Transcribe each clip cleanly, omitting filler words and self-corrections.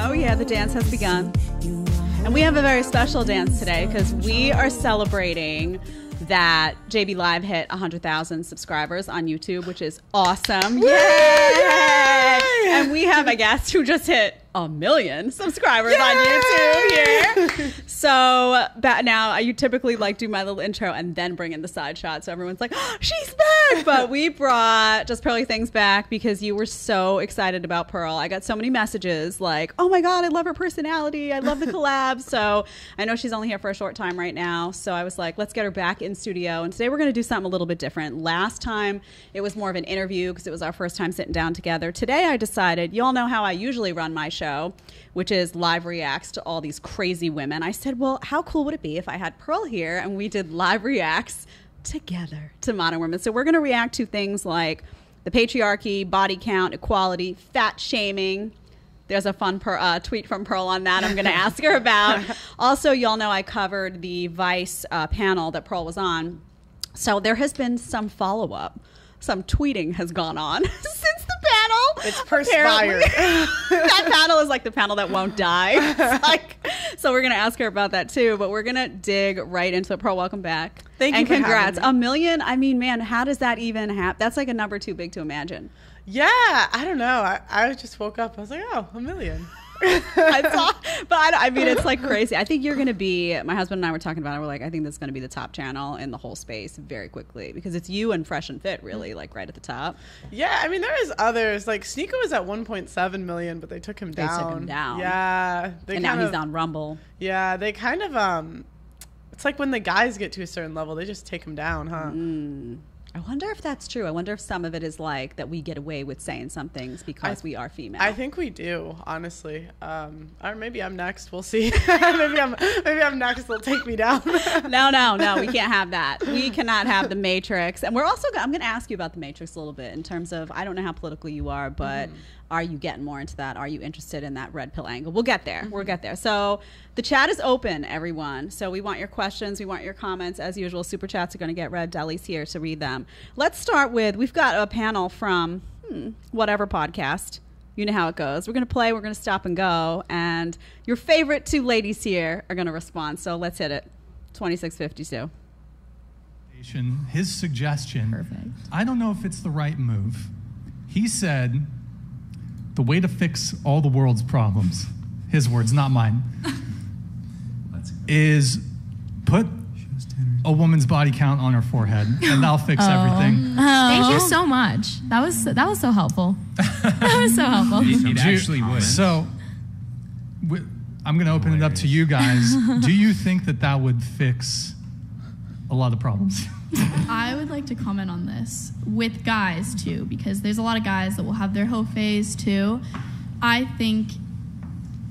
Oh yeah, the dance has begun. And we have a very special dance today because we are celebrating that JB Live hit 100,000 subscribers on YouTube, which is awesome. Yay! Yay! And we have a guest who just hit 1 million subscribers Yay! On YouTube here. So now I typically like do my little intro and then bring in the side shot so everyone's like, oh, she's back. But we brought Just Pearly Things back because you were so excited about Pearl. I got so many messages like, oh my God, I love her personality. I love the collab. So I know she's only here for a short time right now. So I was like, let's get her back in studio. And today we're going to do something a little bit different. Last time it was more of an interview because it was our first time sitting down together. Today I decided, y'all know how I usually run my show, which is live reacts to all these crazy women. I said, well, how cool would it be if I had Pearl here and we did live reacts together to modern women? So we're going to react to things like the patriarchy, body count, equality, fat shaming. There's a fun tweet from Pearl on that I'm going to ask her about. Also, y'all know I covered the Vice panel that Pearl was on. So there has been some follow-up. Some tweeting has gone on since the panel. It's perspired. That panel is like the panel that won't die. It's like, so we're going to ask her about that too, but we're going to dig right into it. Pearl, welcome back. Thank you. And congrats. 1 million. I mean, man, how does that even happen? That's like a number too big to imagine. Yeah. I don't know. I just woke up. I was like, oh, 1 million. I mean, it's like crazy. I think you're going to be, my husband and I were talking about it. We're like, I think that's going to be the top channel in the whole space very quickly because it's you and Fresh and Fit really like right at the top. Yeah. I mean, there is others like Sneeko was at 1.7 million, but they took him down. They took him down. Yeah. And now he's on Rumble. Yeah. They kind of, it's like when the guys get to a certain level, they just take him down, huh? Mm. I wonder if that's true. I wonder if some of it is like that we get away with saying some things because we are female. I think we do, honestly. Or maybe I'm next. We'll see. maybe I'm next. They'll take me down. No. We can't have that. We cannot have The Matrix. And we're also, I'm going to ask you about The Matrix a little bit in terms of, I don't know how political you are, but are you getting more into that? Are you interested in that red pill angle? We'll get there. We'll get there. So the chat is open, everyone. So we want your questions. We want your comments. As usual, super chats are going to get read. Dolly's here, so read them. Let's start with, we've got a panel from whatever podcast. You know how it goes. We're going to play. We're going to stop and go. And your favorite two ladies here are going to respond. So let's hit it. 2652. His suggestion. Perfect. I don't know if it's the right move. He said... the way to fix all the world's problems, his words, not mine, is put a woman's body count on her forehead, and that'll fix everything. Thank you so much. That was so helpful. That was so helpful. It actually would. So I'm going to open it up to you guys. Do you think that would fix a lot of problems? I would like to comment on this with guys too, because there's a lot of guys that will have their hoe phase too. I think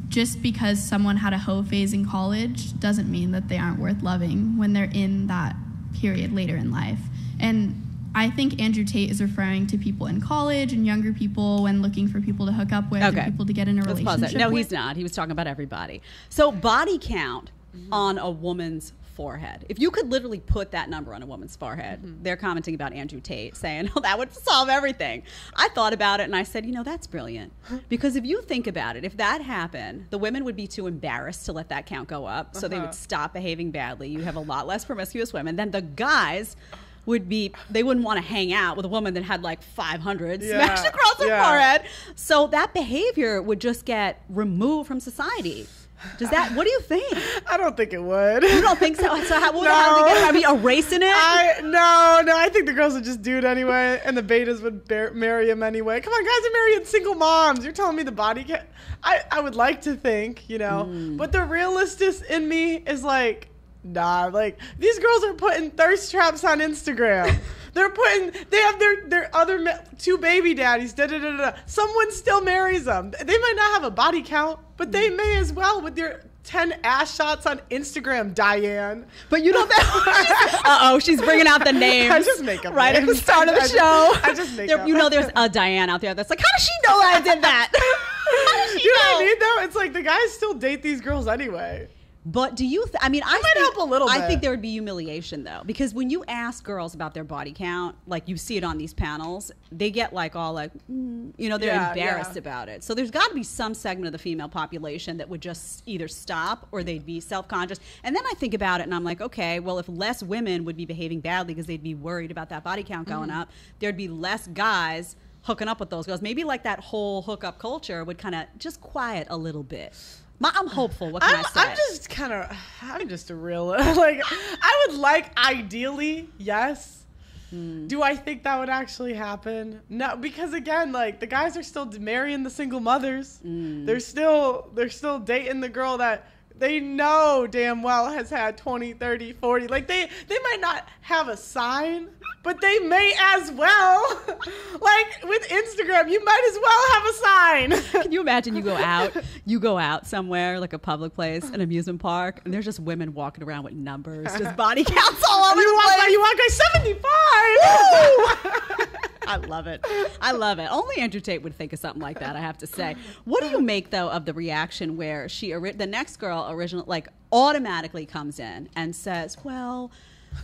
just because someone had a hoe phase in college doesn't mean that they aren't worth loving when they're in that period later in life. And I think Andrew Tate is referring to people in college and younger people when looking for people to hook up with, okay, or people to get in a relationship with. No, he's not. He was talking about everybody. So body count on a woman's forehead. If you could literally put that number on a woman's forehead, they're commenting about Andrew Tate saying, oh, that would solve everything. I thought about it and I said, you know, that's brilliant. Because if you think about it, if that happened, the women would be too embarrassed to let that count go up. So they would stop behaving badly. You have a lot less promiscuous women. Then the guys would be, they wouldn't want to hang out with a woman that had like 500 smashed across her forehead. So that behavior would just get removed from society. Does that, what do you think? I don't think it would. You don't think so? So how would I be erasing it? No, I think the girls would just do it anyway, and the betas would marry him anyway. Come on, guys are marrying single moms. You're telling me the body count? I would like to think, you know, but the realist in me is like, nah, like these girls are putting thirst traps on Instagram. They're putting, they have their other two baby daddies, Someone still marries them. They might not have a body count, but they may as well with their 10 ass shots on Instagram, Diane. But you don't uh-oh, she's bringing out the names. I just make up right names. At the start of the show. I just make up. You know there's a Diane out there that's like, how does she know I did that? How does she know? You know what I mean though? It's like the guys still date these girls anyway. But do you, I think there would be humiliation though, because when you ask girls about their body count, like you see it on these panels, they get like all like, you know, they're embarrassed about it. So there's gotta be some segment of the female population that would just either stop or they'd be self-conscious. And then I think about it and I'm like, okay, well, if less women would be behaving badly because they'd be worried about that body count going up, there'd be less guys hooking up with those girls. Maybe like that whole hookup culture would kind of just quiet a little bit. I'm hopeful. What can I say? I'm just a real, like, I would like, ideally, yes. Do I think that would actually happen? No, because again, like, the guys are still marrying the single mothers. They're still dating the girl that they know damn well has had 20, 30, 40. Like, they might not have a sign, but they may as well. Like, with Instagram, you might as well have a sign. Can you imagine you go out somewhere, like a public place, an amusement park, and there's just women walking around with numbers, just body counts all over the place. You walk like 75. Woo! I love it. Only Andrew Tate would think of something like that, I have to say. What do you make, though, of the reaction where the next girl automatically comes in and says, well,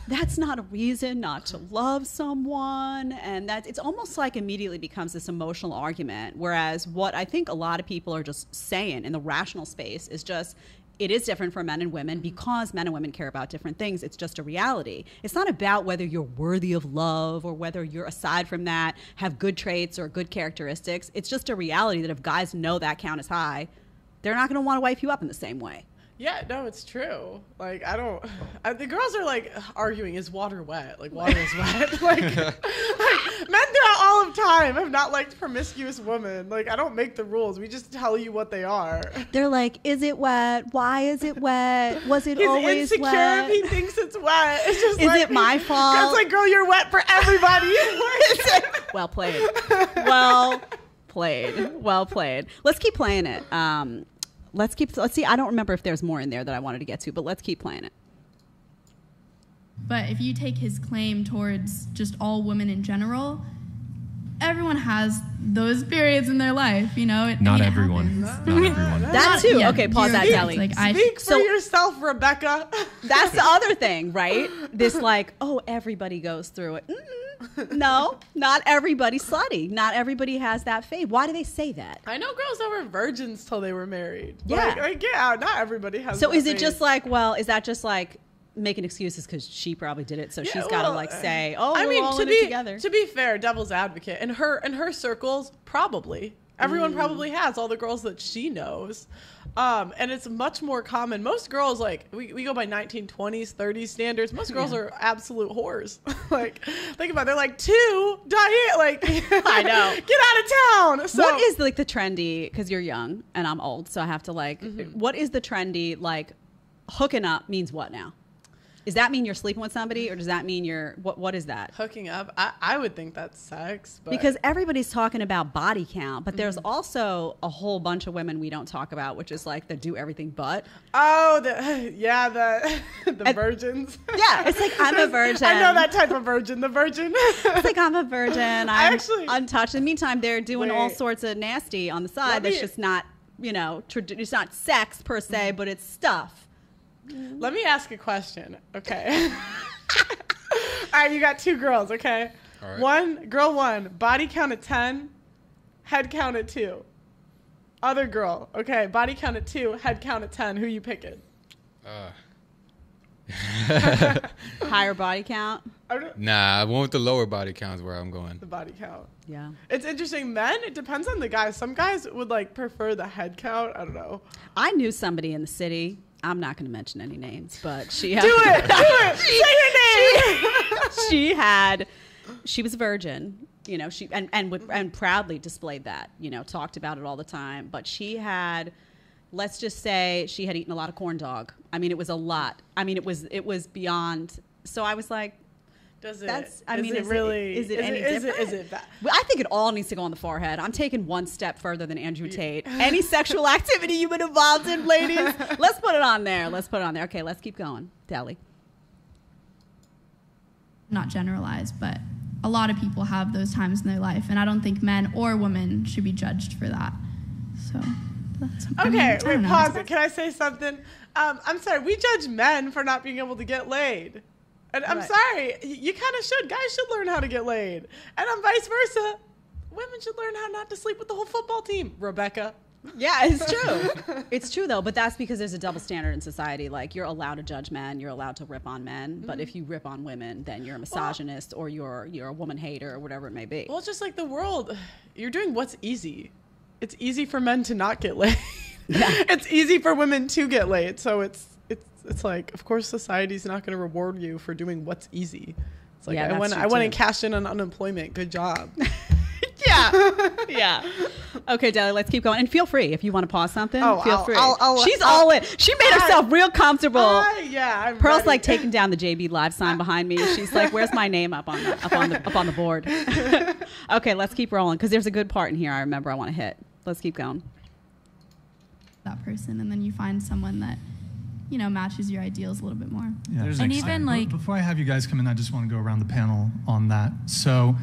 that's not a reason not to love someone, and that it's almost like immediately becomes this emotional argument, whereas what I think a lot of people are just saying in the rational space is just, it is different for men and women because men and women care about different things. It's just a reality. It's not about whether you're worthy of love or whether you're, aside from that, have good traits or good characteristics. It's just a reality that if guys know that count is high, they're not going to want to wife you up in the same way. Yeah, no, it's true. Like, the girls are like arguing, is water wet? Like, water is wet. Like, men throughout all of time have not liked promiscuous women. Like, I don't make the rules. We just tell you what they are. They're like, is it wet? Why is it wet? Was it always insecure wet? If he thinks it's wet. It's just is like, it my fault? It's like, girl, you're wet for everybody. Well played. Well played. Well played. Let's keep playing it. Let's see. I don't remember if there's more in there that I wanted to get to, but let's keep playing it. But if you take his claim towards just all women in general, everyone has those periods in their life, you know? Not everyone. That too. Yeah. Okay, pause that, Kelly. Like, speak for yourself, Rebecca. That's the other thing, right? This like, oh, everybody goes through it. No, not everybody's slutty. Not everybody has that fave. Why do they say that? I know girls that were virgins till they were married. Yeah. Like, yeah, not everybody has so that is it fave. Just like, well, is that just like making excuses because she probably did it, so yeah, she's got to like say, oh, I mean, to be fair, devil's advocate, in her circles, probably. Everyone probably has, all the girls that she knows. And it's much more common. Most girls, like, we go by 1920s, 30s standards. Most girls are absolute whores. Like, think about it. They're like, two, Diane, like, I know. Get out of town. So, what is, like, the trendy, because you're young and I'm old, so I have to, like, what is the trendy, like, hooking up means what now? Does that mean you're sleeping with somebody, or does that mean you're, what is that? Hooking up? I would think that's sex. But. Because everybody's talking about body count, but there's also a whole bunch of women we don't talk about, which is like the do everything but. Oh, the virgins. Yeah, it's like, I'm a virgin. I know that type of virgin, the virgin. It's like, I'm a virgin, I'm actually untouched. In the meantime, they're doing all sorts of nasty on the side that's just not, you know, it's not sex per se, but it's stuff. Let me ask a question, okay? All right, you got two girls, okay? All right. Girl one, body count at 10, head count at 2. Other girl, okay, body count at 2, head count at 10. Who you picking? Higher body count? Nah, I want the lower body count is where I'm going. The body count. Yeah. It's interesting. Men, it depends on the guys. Some guys would, like, prefer the head count. I don't know. I knew somebody in the city. I'm not going to mention any names, but she had, do it. Say your name. She was a virgin, you know. She and proudly displayed that, you know, talked about it all the time. But she had, let's just say, she had eaten a lot of corn dog. I mean, it was a lot. I mean, it was beyond. So I was like, Is it really any different? I think it all needs to go on the forehead. I'm taking one step further than Andrew Tate. Any sexual activity you've been involved in, ladies, let's put it on there. Let's put it on there. Okay, let's keep going. Dally. Not generalized, but a lot of people have those times in their life, and I don't think men or women should be judged for that. So Okay, I mean, wait, pause. Can I say something? I'm sorry. We judge men for not being able to get laid. And I'm sorry. You kind of should. Guys should learn how to get laid. And I'm vice versa. Women should learn how not to sleep with the whole football team, Rebecca. Yeah, it's true. It's true, though. But that's because there's a double standard in society. Like, you're allowed to judge men. You're allowed to rip on men. Mm-hmm. But if you rip on women, then you're a misogynist or you're a woman hater or whatever it may be. Well, it's just like the world. You're doing what's easy. It's easy for men to not get laid. Yeah. It's easy for women to get laid. So it's like, of course, society's not going to reward you for doing what's easy. It's like, yeah, I went and cashed in on unemployment. Good job. Yeah. Yeah. Okay, Deli, let's keep going. And feel free if you want to pause something. Oh, feel free. She's all in. She made herself real comfortable. I'm Pearl's ready. Like taking down the JB Live sign behind me. She's like, "Where's my name up on the board?" Okay, let's keep rolling because there's a good part in here. I remember I want to hit. Let's keep going. That person, and then you find someone that matches your ideals a little bit more. Yeah, before I have you guys come in, I just want to go around the panel on that. So.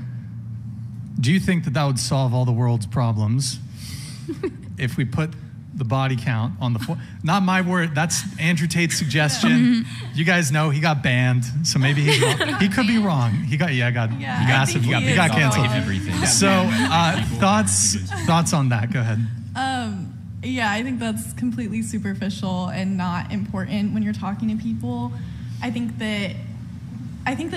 Do you think that would solve all the world's problems if we put the body count on the floor? Not my word. That's Andrew Tate's suggestion. You guys know he got banned, so maybe he's wrong. He could be wrong. He got canceled. Everything. So thoughts on that? Go ahead. Yeah, I think that's completely superficial and not important when you're talking to people. I think that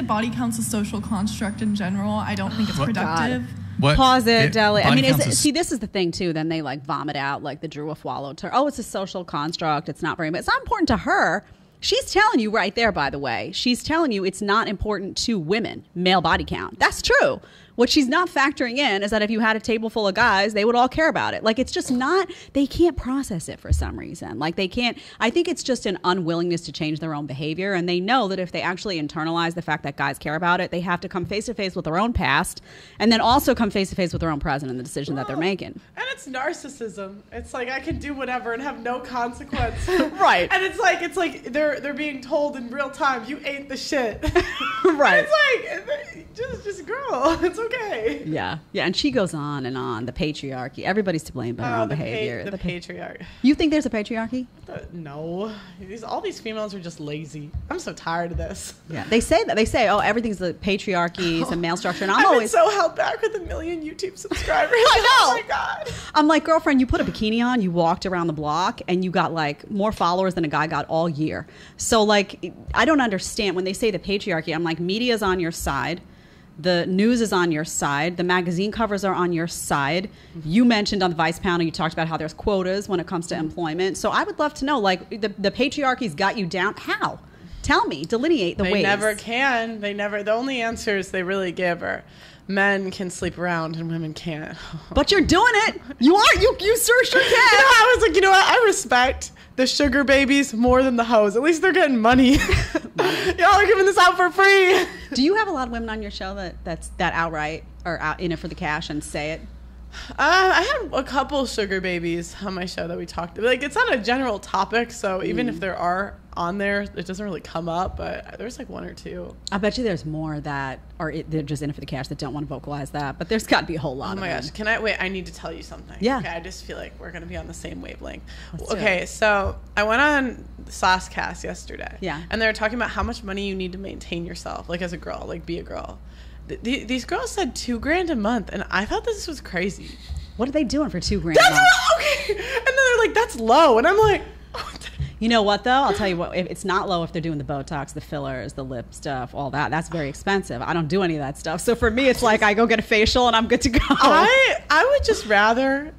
body count's a social construct in general. I don't think it's productive. Pause it, Deli. I mean, see, this is the thing, too. Then they, vomit out, the Drew Afualo. Oh, it's a social construct. It's not very much. It's not important to her. She's telling you right there, by the way. She's telling you it's not important to women, male body count. That's true. What she's not factoring in is that if you had a table full of guys, they would all care about it. It's just not, they can't process it for some reason. They can't, I think it's just an unwillingness to change their own behavior. And they know that if they actually internalize the fact that guys care about it, they have to come face to face with their own past and then also come face to face with their own present and the decision that they're making. And it's narcissism. It's like, I can do whatever and have no consequence. Right. And it's like they're being told in real time, you ate the shit. Right. And it's like, just girl. It's okay. Yeah. Yeah. And she goes on and on. The patriarchy. Everybody's to blame for their own behavior. The patriarchy. You think there's a patriarchy? No. All these females are just lazy. I'm so tired of this. Yeah. They say that. They say, oh, everything's the patriarchy. It's a male structure. And I've been so held back with 1 million YouTube subscribers. I know. Oh, my God. I'm like, girlfriend, you put a bikini on, you walked around the block, and you got, more followers than a guy got all year. So, I don't understand. When they say the patriarchy, I'm like, media's on your side. The news is on your side. The magazine covers are on your side. You mentioned on the Vice panel, you talked about how there's quotas when it comes to employment. So I would love to know, the patriarchy's got you down. How? Tell me. Delineate the ways. They never can. The only answers they really give are men can sleep around and women can't. But you're doing it. You are. You sure can. I was like, you know what? I respect the sugar babies more than the hoes. At least they're getting money. Y'all are giving this out for free. Do you have a lot of women on your show that's outright are out in it for the cash and say it? I had a couple sugar babies on my show that we talked about. It's not a general topic, so even if there are on there, it doesn't really come up, but there's one or two. I bet you there's more that are they're just in it for the cash that don't want to vocalize that, but there's got to be a whole lot of them. Oh my gosh, can I wait? I need to tell you something. Yeah. Okay, I just feel like we're going to be on the same wavelength. Okay, so I went on Saucecast yesterday. Yeah. And they were talking about how much money you need to maintain yourself, as a girl, be a girl. These girls said $2,000 a month, and I thought this was crazy. What are they doing for $2,000? That's okay. And then they're like, that's low. And I'm like, you know what, though? I'll tell you what, it's not low if they're doing the Botox, the fillers, the lip stuff, all that. That's very expensive. I don't do any of that stuff. So for me, it's like I go get a facial and I'm good to go. I would just rather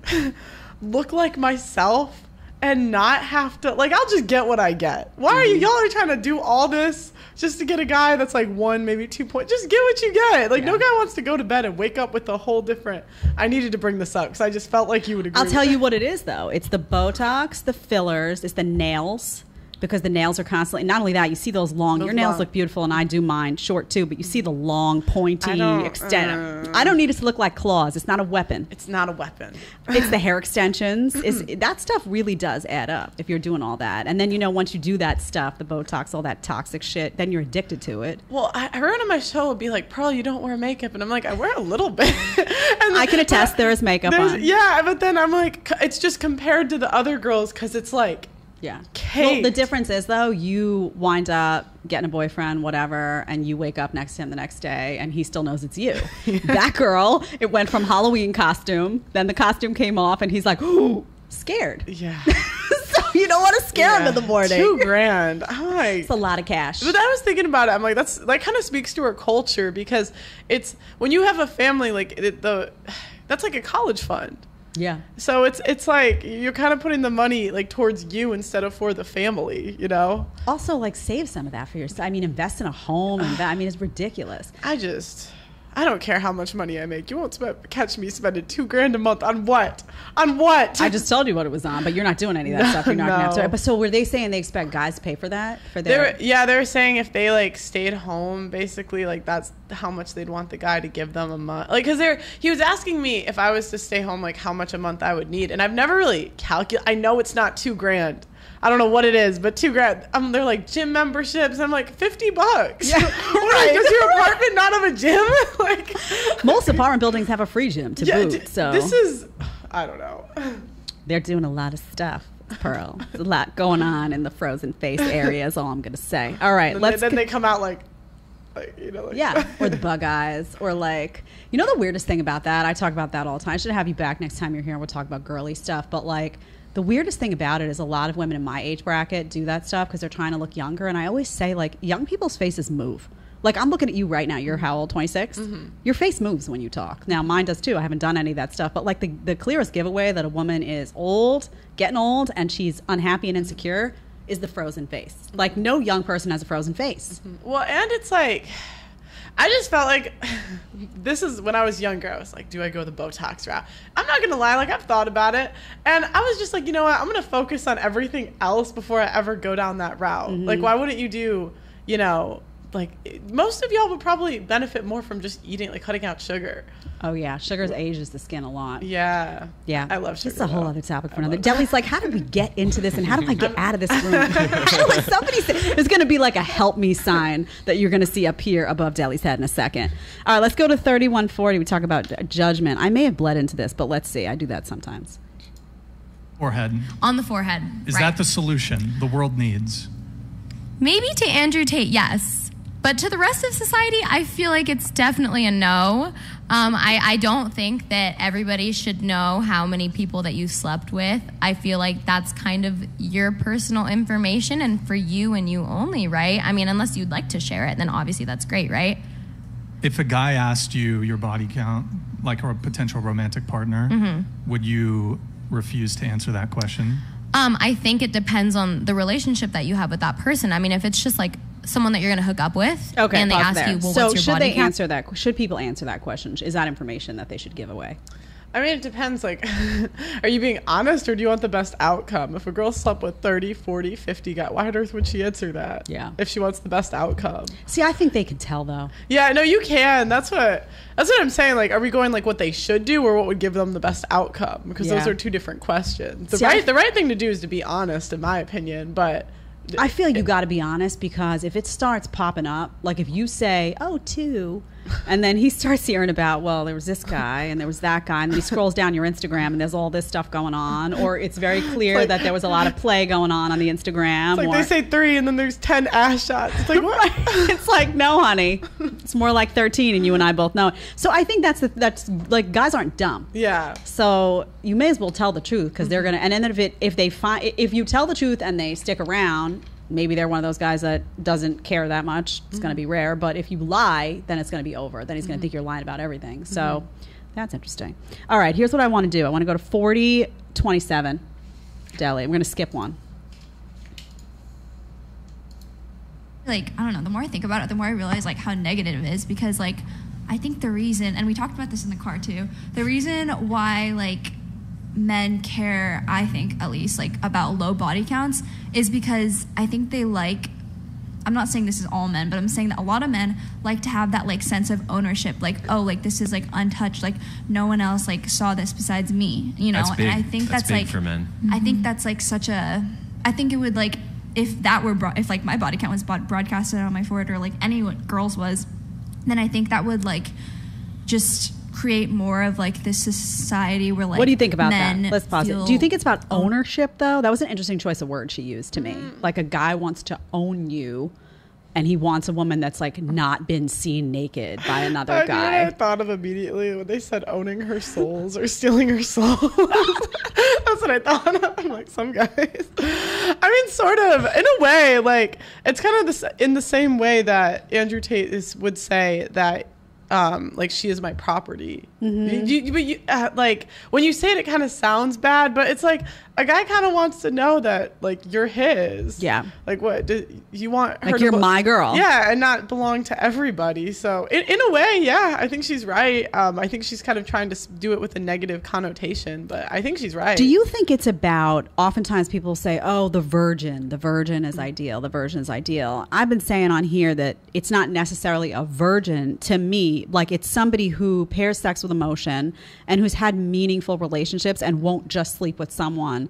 look like myself and not have to, I'll just get what I get. Why are you, y'all are trying to do all this just to get a guy that's one, maybe 2 points. Just get what you get. No guy wants to go to bed and wake up with a whole different, I needed to bring this up because I just felt like you would agree. I'll tell you what it is, though. It's the Botox, the fillers, it's the nails. because the nails are constantly, not only that, you see those long, your nails look beautiful, and I do mine short too, but you see the long, pointy extent. I don't need it to look like claws. It's not a weapon. It's not a weapon. It's the hair extensions. That stuff really does add up if you're doing all that. And then, you know, once you do that stuff, the Botox, all that toxic shit, then you're addicted to it. Well, I heard on my show would be like, Pearl, you don't wear makeup. And I'm like, I wear a little bit. And I can attest there is makeup on. Yeah, but then I'm like, it's just compared to the other girls because it's like, yeah. Well, the difference is, though, you wind up getting a boyfriend, whatever, and you wake up next to him the next day, and he still knows it's you. Yeah. That girl, it went from Halloween costume, then the costume came off, and he's like, ooh, scared. Yeah. So you don't want to scare him in the morning. $2,000. I'm like, it's a lot of cash. But I was thinking about it. I'm like, that kind of speaks to our culture, because it's when you have a family, like that's like a college fund. Yeah. So it's like you're kind of putting the money like towards you instead of for the family, you know? Also, like, save some of that for yourself. I mean, invest in a home. I mean, it's ridiculous. I don't care how much money I make. You won't catch me spending $2,000 a month on what? On what? I just told you what it was on, but you're not doing any of that stuff. You're not going to have to. But so were they saying they expect guys to pay for that? For they were saying if they like stayed home, basically, like that's how much they'd want the guy to give them a month. Like, because he was asking me if I was to stay home, like how much a month I would need. And I've never really calculated. I know it's not $2,000. I don't know what it is, but $2,000. They're like gym memberships. I'm like $50. Yeah, right. Does your apartment not have a gym? Like, most apartment buildings have a free gym to boot. So this is, I don't know. They're doing a lot of stuff, Pearl. There's a lot going on in the frozen face area is all I'm gonna say. All right, then they come out like you know, like or the bug eyes, or like, you know, the weirdest thing about that. I talk about that all the time. I should have you back next time you're here. We'll talk about girly stuff, but like. The weirdest thing about it is a lot of women in my age bracket do that stuff because they're trying to look younger. And I always say, like, young people's faces move. Like, I'm looking at you right now. You're how old, 26? Mm-hmm. Your face moves when you talk. Now, mine does, too. I haven't done any of that stuff. But, like, the clearest giveaway that a woman is old, getting old, and she's unhappy and insecure is the frozen face. Mm-hmm. Like, no young person has a frozen face. Mm-hmm. Well, and it's like... I just felt like this is when I was younger. I was like, do I go the Botox route? I'm not going to lie. Like, I've thought about it. And I was just like, you know what? I'm going to focus on everything else before I ever go down that route. Mm-hmm. Like, why wouldn't you do, you know, like most of y'all would probably benefit more from just eating, like cutting out sugar. Oh, yeah. Sugar ages the skin a lot. Yeah. Yeah. I love sugar. It's a whole other topic for another. Deli's like, how did we get into this? And how do I get out of this room? Like somebody said, there's going to be like a help me sign that you're going to see up here above Deli's head in a second. All right, let's go to 3140. We talk about judgment. I may have bled into this, but let's see. I do that sometimes. Forehead. On the forehead. Is that the solution the world needs? Maybe to Andrew Tate, yes. But to the rest of society, I feel like it's definitely a no. I don't think that everybody should know how many people that you slept with. I feel like that's kind of your personal information and for you and you only, right? I mean, unless you'd like to share it, then obviously that's great, right? If a guy asked you your body count, like a potential romantic partner, mm-hmm. would you refuse to answer that question? I think it depends on the relationship that you have with that person. I mean, if it's just like someone that you're going to hook up with, and they ask you, well, what's your body count? So should they answer that? Should people answer that question? Is that information that they should give away? I mean, it depends. Like, are you being honest or do you want the best outcome? If a girl slept with 30, 40, 50 guys, why on earth would she answer that? Yeah. If she wants the best outcome. See, I think they can tell, though. Yeah, no, you can. That's what I'm saying. Like, are we going like what they should do or what would give them the best outcome? Because those are two different questions. The right thing to do is to be honest, in my opinion, but... I feel you got to be honest, because if it starts popping up, like if you say, oh, two, and then he starts hearing about, well, there was this guy and there was that guy, and then he scrolls down your Instagram and there's all this stuff going on, or it's very clear that there was a lot of play going on the Instagram. It's like they say 3 and then there's 10 ass shots. It's like, what? It's like, no, honey. It's more like 13 and you and I both know it. So I think that's like, guys aren't dumb. Yeah. So you may as well tell the truth, because they're going to, and then if you tell the truth and they stick around, maybe they're one of those guys that doesn't care that much. It's going to be rare. But if you lie, then it's going to be over. Then he's going to think you're lying about everything. So that's interesting. All right, here's what I want to do. I want to go to 4027. Deli, we're going to skip one. Like, I don't know. The more I think about it, the more I realize like how negative it is, because like I think the reason, and we talked about this in the car too, the reason why like men care, I think, at least, like, about low body counts is because I think they like, I'm not saying this is all men, but I'm saying that a lot of men like to have that, like, sense of ownership. Like, oh, like, this is, like, untouched. Like, no one else, like, saw this besides me, you know? That's big. And I think that's big, like, for men. I think that's, like, such a, I think it would, like, if that were, if, like, my body count was broadcasted on my forehead or, like, any girls was, then I think that would, like, just create more of, like, this society where, like, what do you think about that? Let's pause it. Do you think it's about ownership, though? That was an interesting choice of word she used to me. Like, a guy wants to own you, and he wants a woman that's, like, not been seen naked by another guy. I thought of immediately when they said owning her souls or stealing her soul. That's what I thought of. I'm like, some guys. I mean, sort of. In a way, like, it's kind of this, in the same way that Andrew Tate would say that, like, she is my property. But like, when you say it, it kind of sounds bad, but it's like a guy kind of wants to know that, like, you're his. Yeah. Like, what do you want her, like, you're my girl. Yeah, and not belong to everybody. So in a way, yeah, I think she's right. I think she's kind of trying to do it with a negative connotation, but I think she's right. Do you think it's about, oftentimes people say, oh, the virgin is ideal, the virgin is ideal. I've been saying on here that it's not necessarily a virgin to me. Like, it's somebody who pairs sex with emotion and who's had meaningful relationships and won't just sleep with someone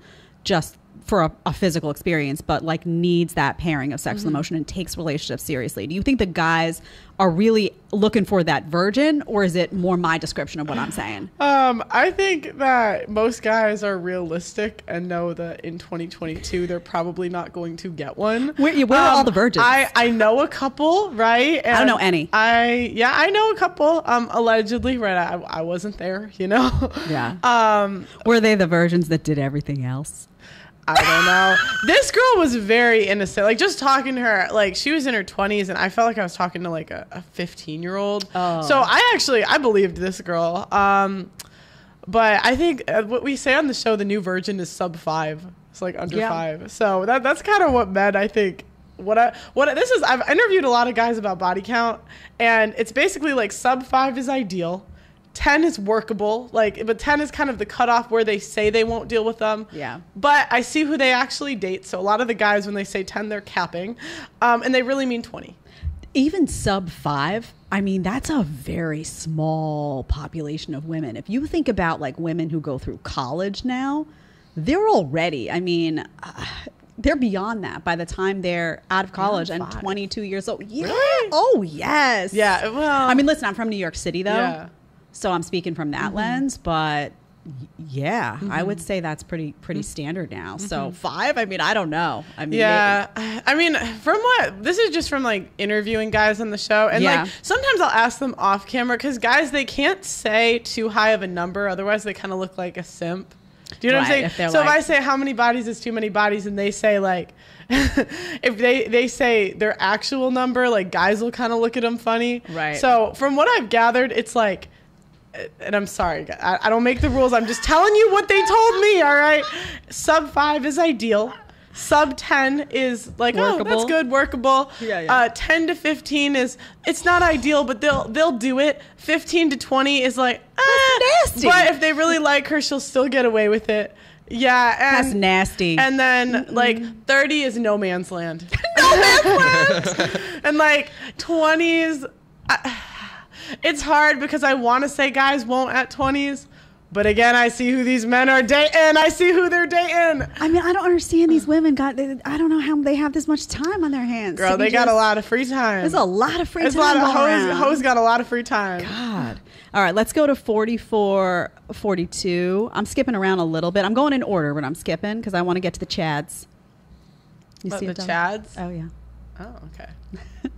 just for a physical experience, but, like, needs that pairing of sex with emotion and takes relationships seriously. Do you think the guys are really looking for that virgin, or is it more my description of what I'm saying? I think that most guys are realistic and know that in 2022 they're probably not going to get one. Where are all the virgins? I know a couple, right? And I don't know any. I know a couple, allegedly, right? I wasn't there, you know? Yeah. Were they the virgins that did everything else? I don't know. This girl was very innocent. Like, just talking to her, like, she was in her 20s, and I felt like I was talking to, like, a 15-year-old. Oh. So I believed this girl. But I think what we say on the show, the new virgin is sub 5. It's like under 5. So that's kind of what men, I think. I've interviewed a lot of guys about body count, and it's basically like sub 5 is ideal. 10 is workable, like, but 10 is kind of the cutoff where they say they won't deal with them. Yeah. But I see who they actually date. So a lot of the guys, when they say 10, they're capping, and they really mean 20. Even sub 5, I mean, that's a very small population of women. If you think about, like, women who go through college now, they're already, I mean, they're beyond that by the time they're out of college and 22 years old. Yeah. Really? Oh, yes. Yeah. Well, I mean, listen, I'm from New York City, though. Yeah. So I'm speaking from that lens, but yeah, I would say that's pretty standard now. So 5, I mean, I don't know. I mean, yeah, maybe. I mean, this is just from, like, interviewing guys on the show. And like, sometimes I'll ask them off camera, because guys, they can't say too high of a number. Otherwise they kind of look like a simp. Do you know what I'm saying? So, like, if I say how many bodies is too many bodies, and they say, like, if they say their actual number, like, guys will kind of look at them funny. Right. So from what I've gathered, it's like, and I'm sorry, I don't make the rules. I'm just telling you what they told me, all right? Sub 5 is ideal. Sub 10 is, like, workable. Oh, that's good, workable. Yeah, yeah. 10 to 15 is, it's not ideal, but they'll do it. 15 to 20 is like, that's nasty. But if they really like her, she'll still get away with it. Yeah, and that's nasty. And then like 30 is no man's land. No man's land. And like 20 is it's hard, because I want to say guys won't at 20s, but again, I see who these men are dating. I see who they're dating. I mean, I don't understand these women. God, I don't know how they have this much time on their hands. Girl, they got a lot of free time. There's a lot of free time. Hoes got a lot of free time. God. All right, let's go to 44, 42. I'm skipping around a little bit. I'm going in order, but I'm skipping because I want to get to the Chads. You see the Chads? Oh, yeah. Oh, okay.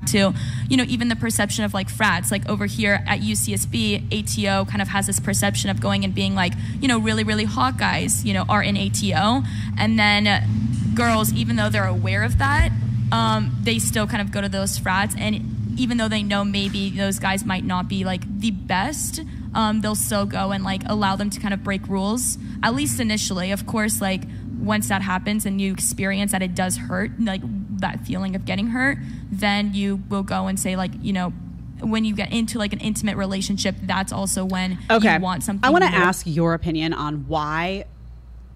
To, you know, even the perception of, like, frats, like, over here at UCSB, ATO kind of has this perception of going and being, like, you know, really, really hot guys, you know, are in ATO. And then girls, even though they're aware of that, they still kind of go to those frats. And even though they know maybe those guys might not be, like, the best, they'll still go and, like, allow them to kind of break rules, at least initially. Of course, like, once that happens and you experience that it does hurt, like, that feeling of getting hurt, then you will go and say, like, you know, when you get into, like, an intimate relationship, that's also when you want something. I want to ask your opinion on why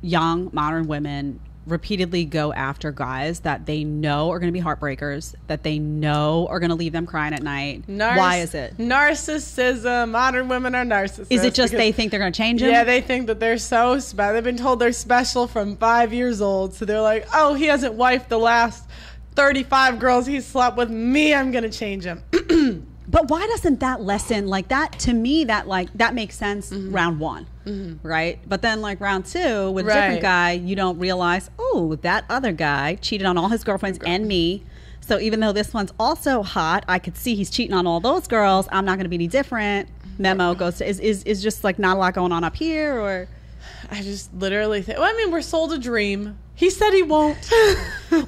young modern women repeatedly go after guys that they know are going to be heartbreakers, that they know are going to leave them crying at night. Why is it? Narcissism. Modern women are narcissists. Is it just they think they're going to change them? Yeah, they think that they're so special. They've been told they're special from 5 years old. So they're like, oh, he hasn't wifed the last 35 girls he slept with. Me, I'm going to change him. But why doesn't that lesson, like that, to me, that like that makes sense round one, right? But then like round two with a different guy, you don't realize, oh, that other guy cheated on all his girlfriends and me. So even though this one's also hot, I could see he's cheating on all those girls. I'm not going to be any different. Memo goes to, is just like not a lot going on up here, or? I just literally think, well, I mean, we're sold a dream. He said he won't.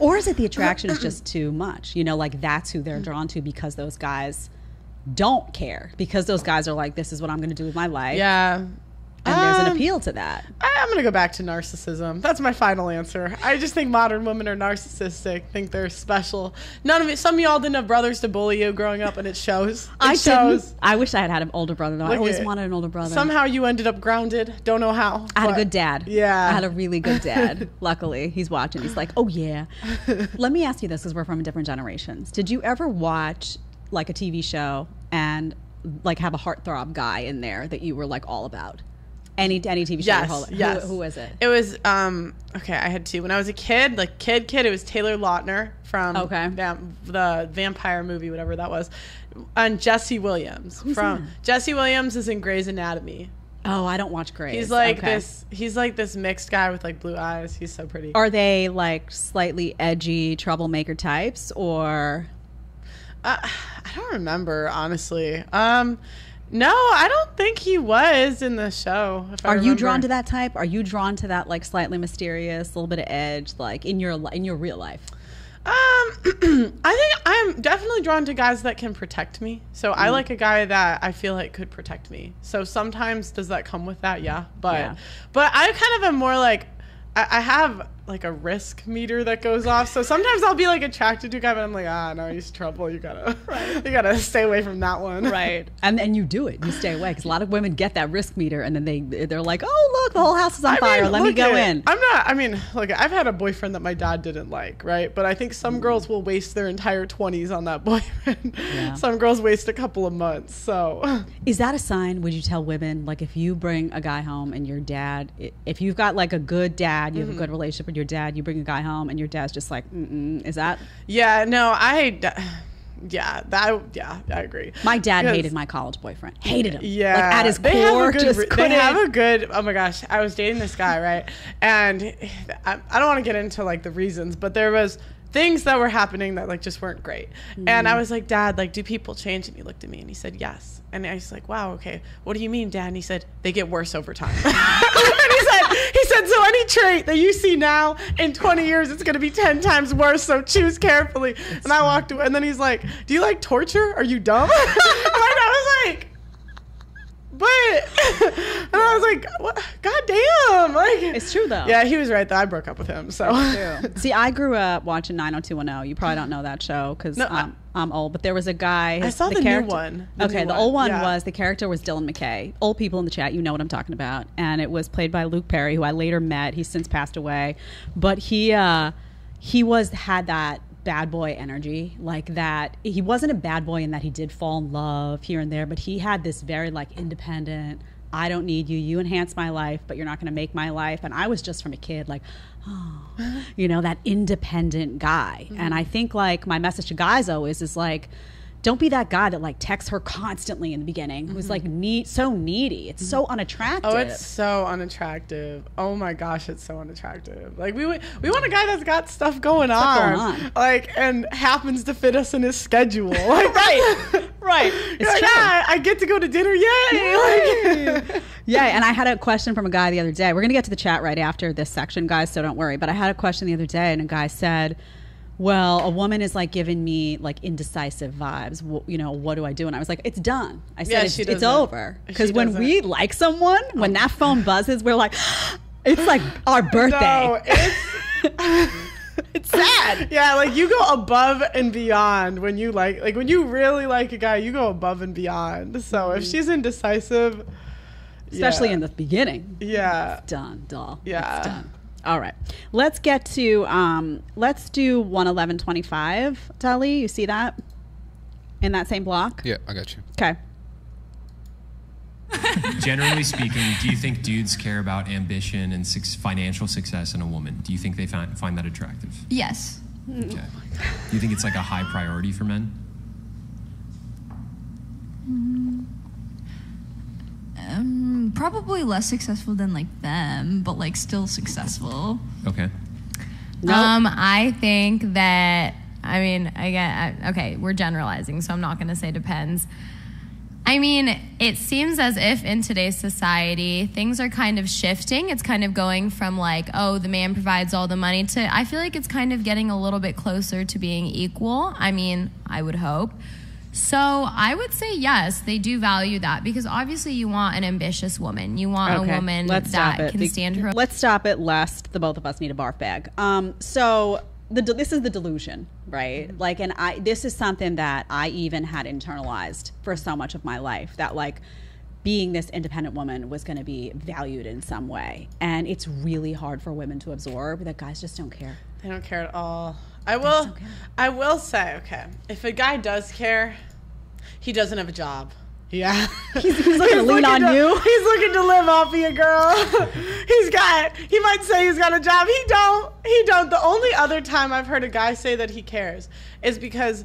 Or is it the attraction is just too much? You know, like that's who they're drawn to because those guys don't care, because those guys are like, this is what I'm going to do with my life. Yeah. And there's an appeal to that. I'm going to go back to narcissism. That's my final answer. I just think modern women are narcissistic, think they're special. None of it. Some of y'all didn't have brothers to bully you growing up, and it shows. It shows. I wish I had an older brother, though. Look, I always wanted an older brother. Somehow you ended up grounded. Don't know how. I had a good dad. Yeah. I had a really good dad. Luckily, he's watching. He's like, oh, yeah. Let me ask you this, because we're from different generations. Did you ever watch like a TV show and like have a heartthrob guy in there that you were like all about? Any TV show? Yes, yes. Who was it? It was, okay, I had two. When I was a kid, like kid, it was Taylor Lautner from the vampire movie, whatever that was, and Jesse Williams. Jesse Williams is in Gray's Anatomy. Oh, I don't watch Gray's. He's like this. He's like this mixed guy with like blue eyes. He's so pretty. Are they like slightly edgy troublemaker types, or? I don't remember, honestly. No, I don't think he was in the show. Are you drawn to that type? Are you drawn to that like slightly mysterious, a little bit of edge, like in your real life? I think I'm definitely drawn to guys that can protect me. So I like a guy that I feel like could protect me. So sometimes does that come with that? Yeah, but I kind of am more like, I have like a risk meter that goes off. So sometimes I'll be like attracted to a guy, but I'm like, ah, no, he's trouble. You gotta, you gotta stay away from that one. Right. And then you do it. You stay away, because a lot of women get that risk meter, and then they're like, oh look, the whole house is on fire. Let me go in. I'm not. I mean, look, I've had a boyfriend that my dad didn't like, right? But I think some girls will waste their entire 20s on that boyfriend. Yeah. Some girls waste a couple of months. So is that a sign? Would you tell women, like, if you bring a guy home and your dad, if you've got like a good dad, you have a good relationship with your dad, you bring a guy home and your dad's just like, is that? Yeah, no, I agree. My dad hated my college boyfriend. Hated him. Yeah. Like at his core, just couldn't. They have a good, oh my gosh, I was dating this guy, right? And I don't want to get into like the reasons, but there was things that were happening that like just weren't great. And I was like, Dad, like, do people change? And he looked at me and he said, yes. And I was like, wow, okay, what do you mean, Dad? And he said, they get worse over time. And he said, so any trait that you see now in 20 years, it's going to be 10 times worse, so choose carefully. That's and I walked away. And then he's like, do you like torture? Are you dumb? And I was like, but, and I was like, what? God damn. Like, it's true, though. Yeah, he was right, though. I broke up with him, so. See, I grew up watching 90210. You probably don't know that show, because no, I'm old, but there was a guy. I saw the new one. Okay, the old one was, the character was Dylan McKay. Old people in the chat, you know what I'm talking about. And it was played by Luke Perry, who I later met. He's since passed away. But he had that bad boy energy, like that. He wasn't a bad boy in that he did fall in love here and there, but he had this very like independent, I don't need you, you enhance my life, but you're not going to make my life. And I was just from a kid like, oh, you know, that independent guy. And I think like my message to guys always is like, don't be that guy that like texts her constantly in the beginning, who's like so needy. It's so unattractive. Oh, it's so unattractive. Oh my gosh, it's so unattractive. Like we want a guy that's got stuff going on. Like, and happens to fit us in his schedule. Like, right. It's like, yeah, I get to go to dinner. Yay! Like, yeah, and I had a question from a guy the other day. We're gonna get to the chat right after this section, guys, so don't worry. But I had a question the other day, and a guy said, well, a woman is like giving me like indecisive vibes. You know, what do I do? And I was like, it's done. I said, it's over. Because when we like someone, when that phone buzzes, we're like, it's like our birthday. No, it's sad. Yeah, like you go above and beyond when you like when you really like a guy, you go above and beyond. So if she's indecisive, especially in the beginning. Yeah. It's done, doll. Yeah. It's done. All right. Let's get to, let's do 111.25, Dolly. You see that? In that same block? Yeah, I got you. Okay. Generally speaking, do you think dudes care about ambition and financial success in a woman? Do you think they find that attractive? Yes. Okay. Do you think it's like a high priority for men? Probably less successful than like them, but like still successful. Okay. Nope. I think that, I mean, again, okay, we're generalizing, so I'm not going to say depends. I mean, it seems as if in today's society, things are kind of shifting. It's kind of going from like, oh, the man provides all the money to, I feel like it's kind of getting a little bit closer to being equal. I mean, I would hope. So I would say, yes, they do value that, because obviously you want an ambitious woman. You want a woman that can stand her. Let's stop it lest the both of us need a barf bag. So this is the delusion, right? Like, and this is something that I even had internalized for so much of my life, that like being this independent woman was going to be valued in some way. And it's really hard for women to absorb that guys just don't care. They don't care at all. I will say, okay, if a guy does care, he doesn't have a job. Yeah. He's looking to lean on you. He's looking to live off of you, girl. He might say he's got a job. He don't. The only other time I've heard a guy say that he cares is because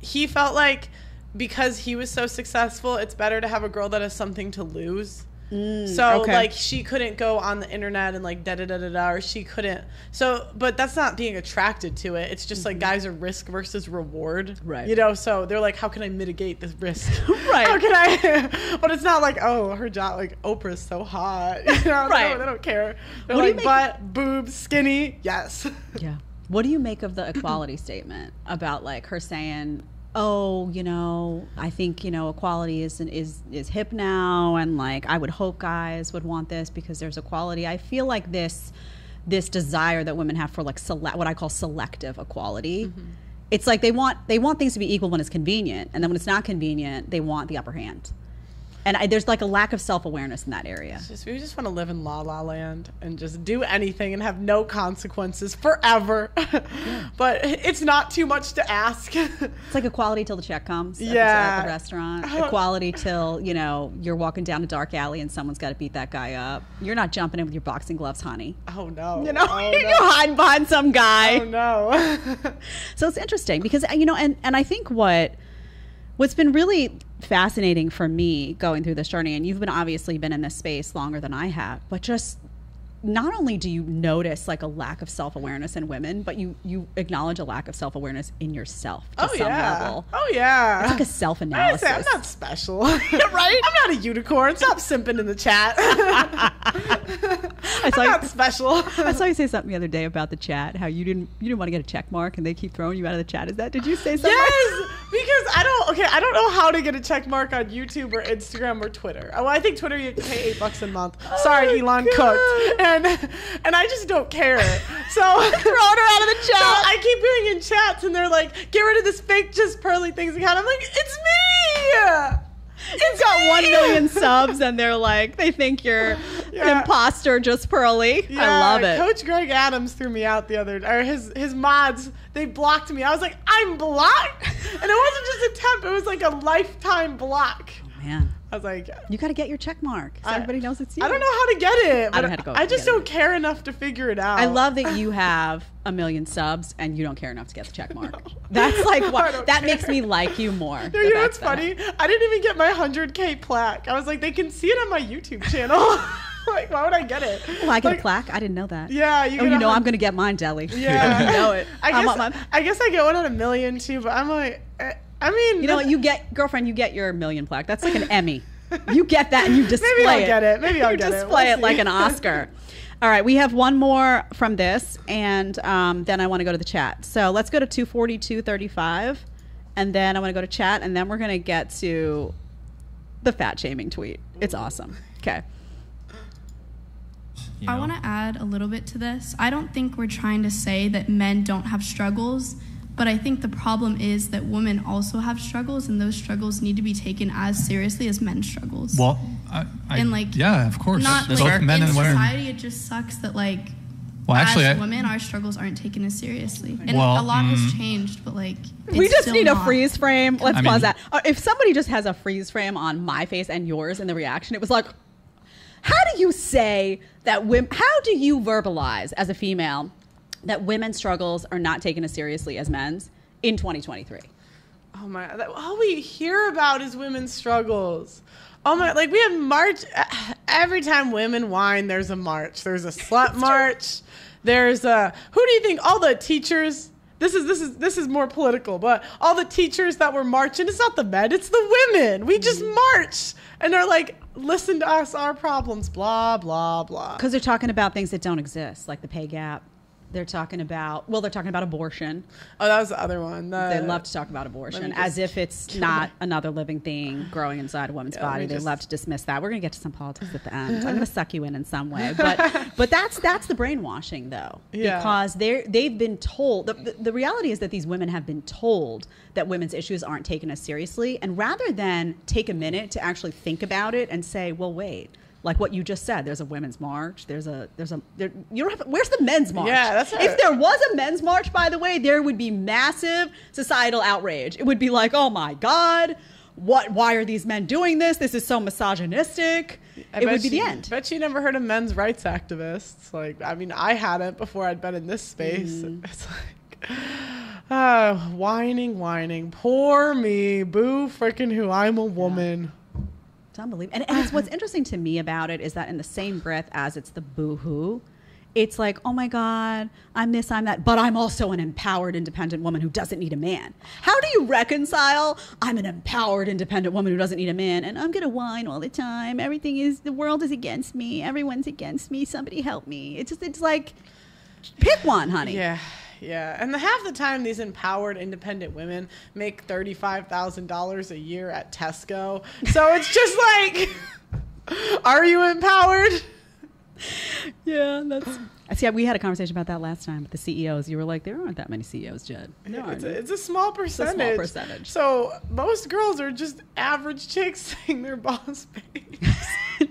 he felt like because he was so successful, it's better to have a girl that has something to lose. Like she couldn't go on the internet and like or she couldn't, so but that's not being attracted to it. It's just like guys are risk versus reward, right? You know, so they're like, how can I mitigate this risk? Right. How can I? But it's not like, oh, her job, like Oprah's so hot, you know? Right. They don't care. They're like butt, boobs, skinny. Yes. Yeah. What do you make of the equality statement about like her saying, oh, you know, I think, you know, equality is hip now, and like I would hope guys would want this because there's equality. I feel like this desire that women have for like what I call selective equality. Mm-hmm. It's like they want things to be equal when it's convenient, and then when it's not convenient, they want the upper hand. And there's like a lack of self-awareness in that area. We just want to live in la la land and just do anything and have no consequences forever. Yeah. But it's not too much to ask. It's like equality till the check comes. Yeah. At the restaurant. Equality till, you know, you're walking down a dark alley and someone's got to beat that guy up. You're not jumping in with your boxing gloves, honey. Oh, no. You know, you go hide behind some guy. Oh, no. So it's interesting because, you know, and I think what's been really fascinating for me going through this journey, and you've been obviously been in this space longer than I have, but just not only do you notice like a lack of self-awareness in women, but you acknowledge a lack of self-awareness in yourself to some level. Oh yeah. It's like a self-analysis. I say, I'm not special. Right? I'm not a unicorn. Stop simping in the chat. I'm not special. I saw you say something the other day about the chat, how you didn't want to get a check mark and they keep throwing you out of the chat. Did you say something? Yes, because I don't know how to get a check mark on YouTube or Instagram or Twitter. Oh, I think Twitter you have to pay $8 a month. Sorry, Elon cooked. And I just don't care. So throwing her out of the chat. I keep being in chats and they're like, get rid of this fake Just Pearly Things account. I'm like, it's me. It's got me. 1 million subs and they're like, they think you're an imposter, Just Pearly. Yeah, I love it. Coach Greg Adams threw me out the other day, or his mods, they blocked me. I was like, I'm blocked? And it wasn't just a temp, it was like a lifetime block. Oh man. I was like, you got to get your check mark. So everybody knows it's you. I don't know how to get it. I just don't care enough to figure it out. I love that you have 1 million subs and you don't care enough to get the check mark. No. That's like what that makes me like you more. No, you know what's funny? I didn't even get my 100K plaque. I was like, they can see it on my YouTube channel. Like, why would I get it? Well, I get a plaque. I didn't know that. Yeah. You know, I'm going to get mine, Deli. Yeah. I know it. I guess I get one on 1 million too, but I'm like, I mean, you know what? You get, girlfriend, you get your 1 million plaque. That's like an Emmy. You get that and you display it. Maybe I'll get it. Maybe I'll get it. You display it like an Oscar. All right. We have one more from this, and then I want to go to the chat. So let's go to 242.35, and then I want to go to chat, and then we're going to get to the fat shaming tweet. It's awesome. Okay. You know. I want to add a little bit to this. I don't think we're trying to say that men don't have struggles. But I think the problem is that women also have struggles, and those struggles need to be taken as seriously as men's struggles. Well, yeah, of course. Not like, both men and women. In society, it just sucks that, like, as women, our struggles aren't taken as seriously. And a lot has changed, but, like, it's we just need a freeze frame. Let's pause that. If somebody just has a freeze frame on my face and yours and the reaction, it was like, how do you say that women, how do you verbalize as a female that women's struggles are not taken as seriously as men's in 2023? Oh my, all we hear about is women's struggles. Oh my, like we have march, every time women whine, there's a march. There's a slut march. There's a, who do you think, all the teachers, this is more political, but all the teachers that were marching, it's not the men, it's the women. We just march and they're like, listen to us, our problems, blah, blah, blah. Because they're talking about things that don't exist, like the pay gap. They're talking about, well, they're talking about abortion. Oh, that was the other one. They love to talk about abortion as if it's not another living thing growing inside a woman's body. They love to dismiss that. We're going to get to some politics at the end. I'm going to suck you in some way. But that's the brainwashing, though, because they've been told. The reality is that these women have been told that women's issues aren't taken as seriously. And rather than take a minute to actually think about it and say, well, wait. Like what you just said, there's a women's march. You don't have. Where's the men's march? Yeah, that's right. If there was a men's march, by the way, there would be massive societal outrage. It would be like, oh my God, what? Why are these men doing this? This is so misogynistic. It would be the end. I bet you never heard of men's rights activists. Like, I mean, I hadn't before I'd been in this space. It's like. Whining. Poor me. Boo frickin' who. I'm a woman. Yeah. It's unbelievable. And it's, what's interesting to me about it is that in the same breath as it's the boo-hoo, it's like, oh my God, I'm this, I'm that, but I'm also an empowered, independent woman who doesn't need a man. How do you reconcile I'm an empowered, independent woman who doesn't need a man and I'm going to whine all the time. Everything is, the world is against me. Everyone's against me. Somebody help me. It's just, it's like, pick one, honey. Yeah. Yeah, and half the time these empowered, independent women make $35,000 a year at Tesco. So it's just like, are you empowered? Yeah, that's. See, we had a conversation about that last time with the CEOs. You were like, there aren't that many CEOs, Jed. No, it's a small percentage. It's a small percentage. So most girls are just average chicks saying they're boss babes.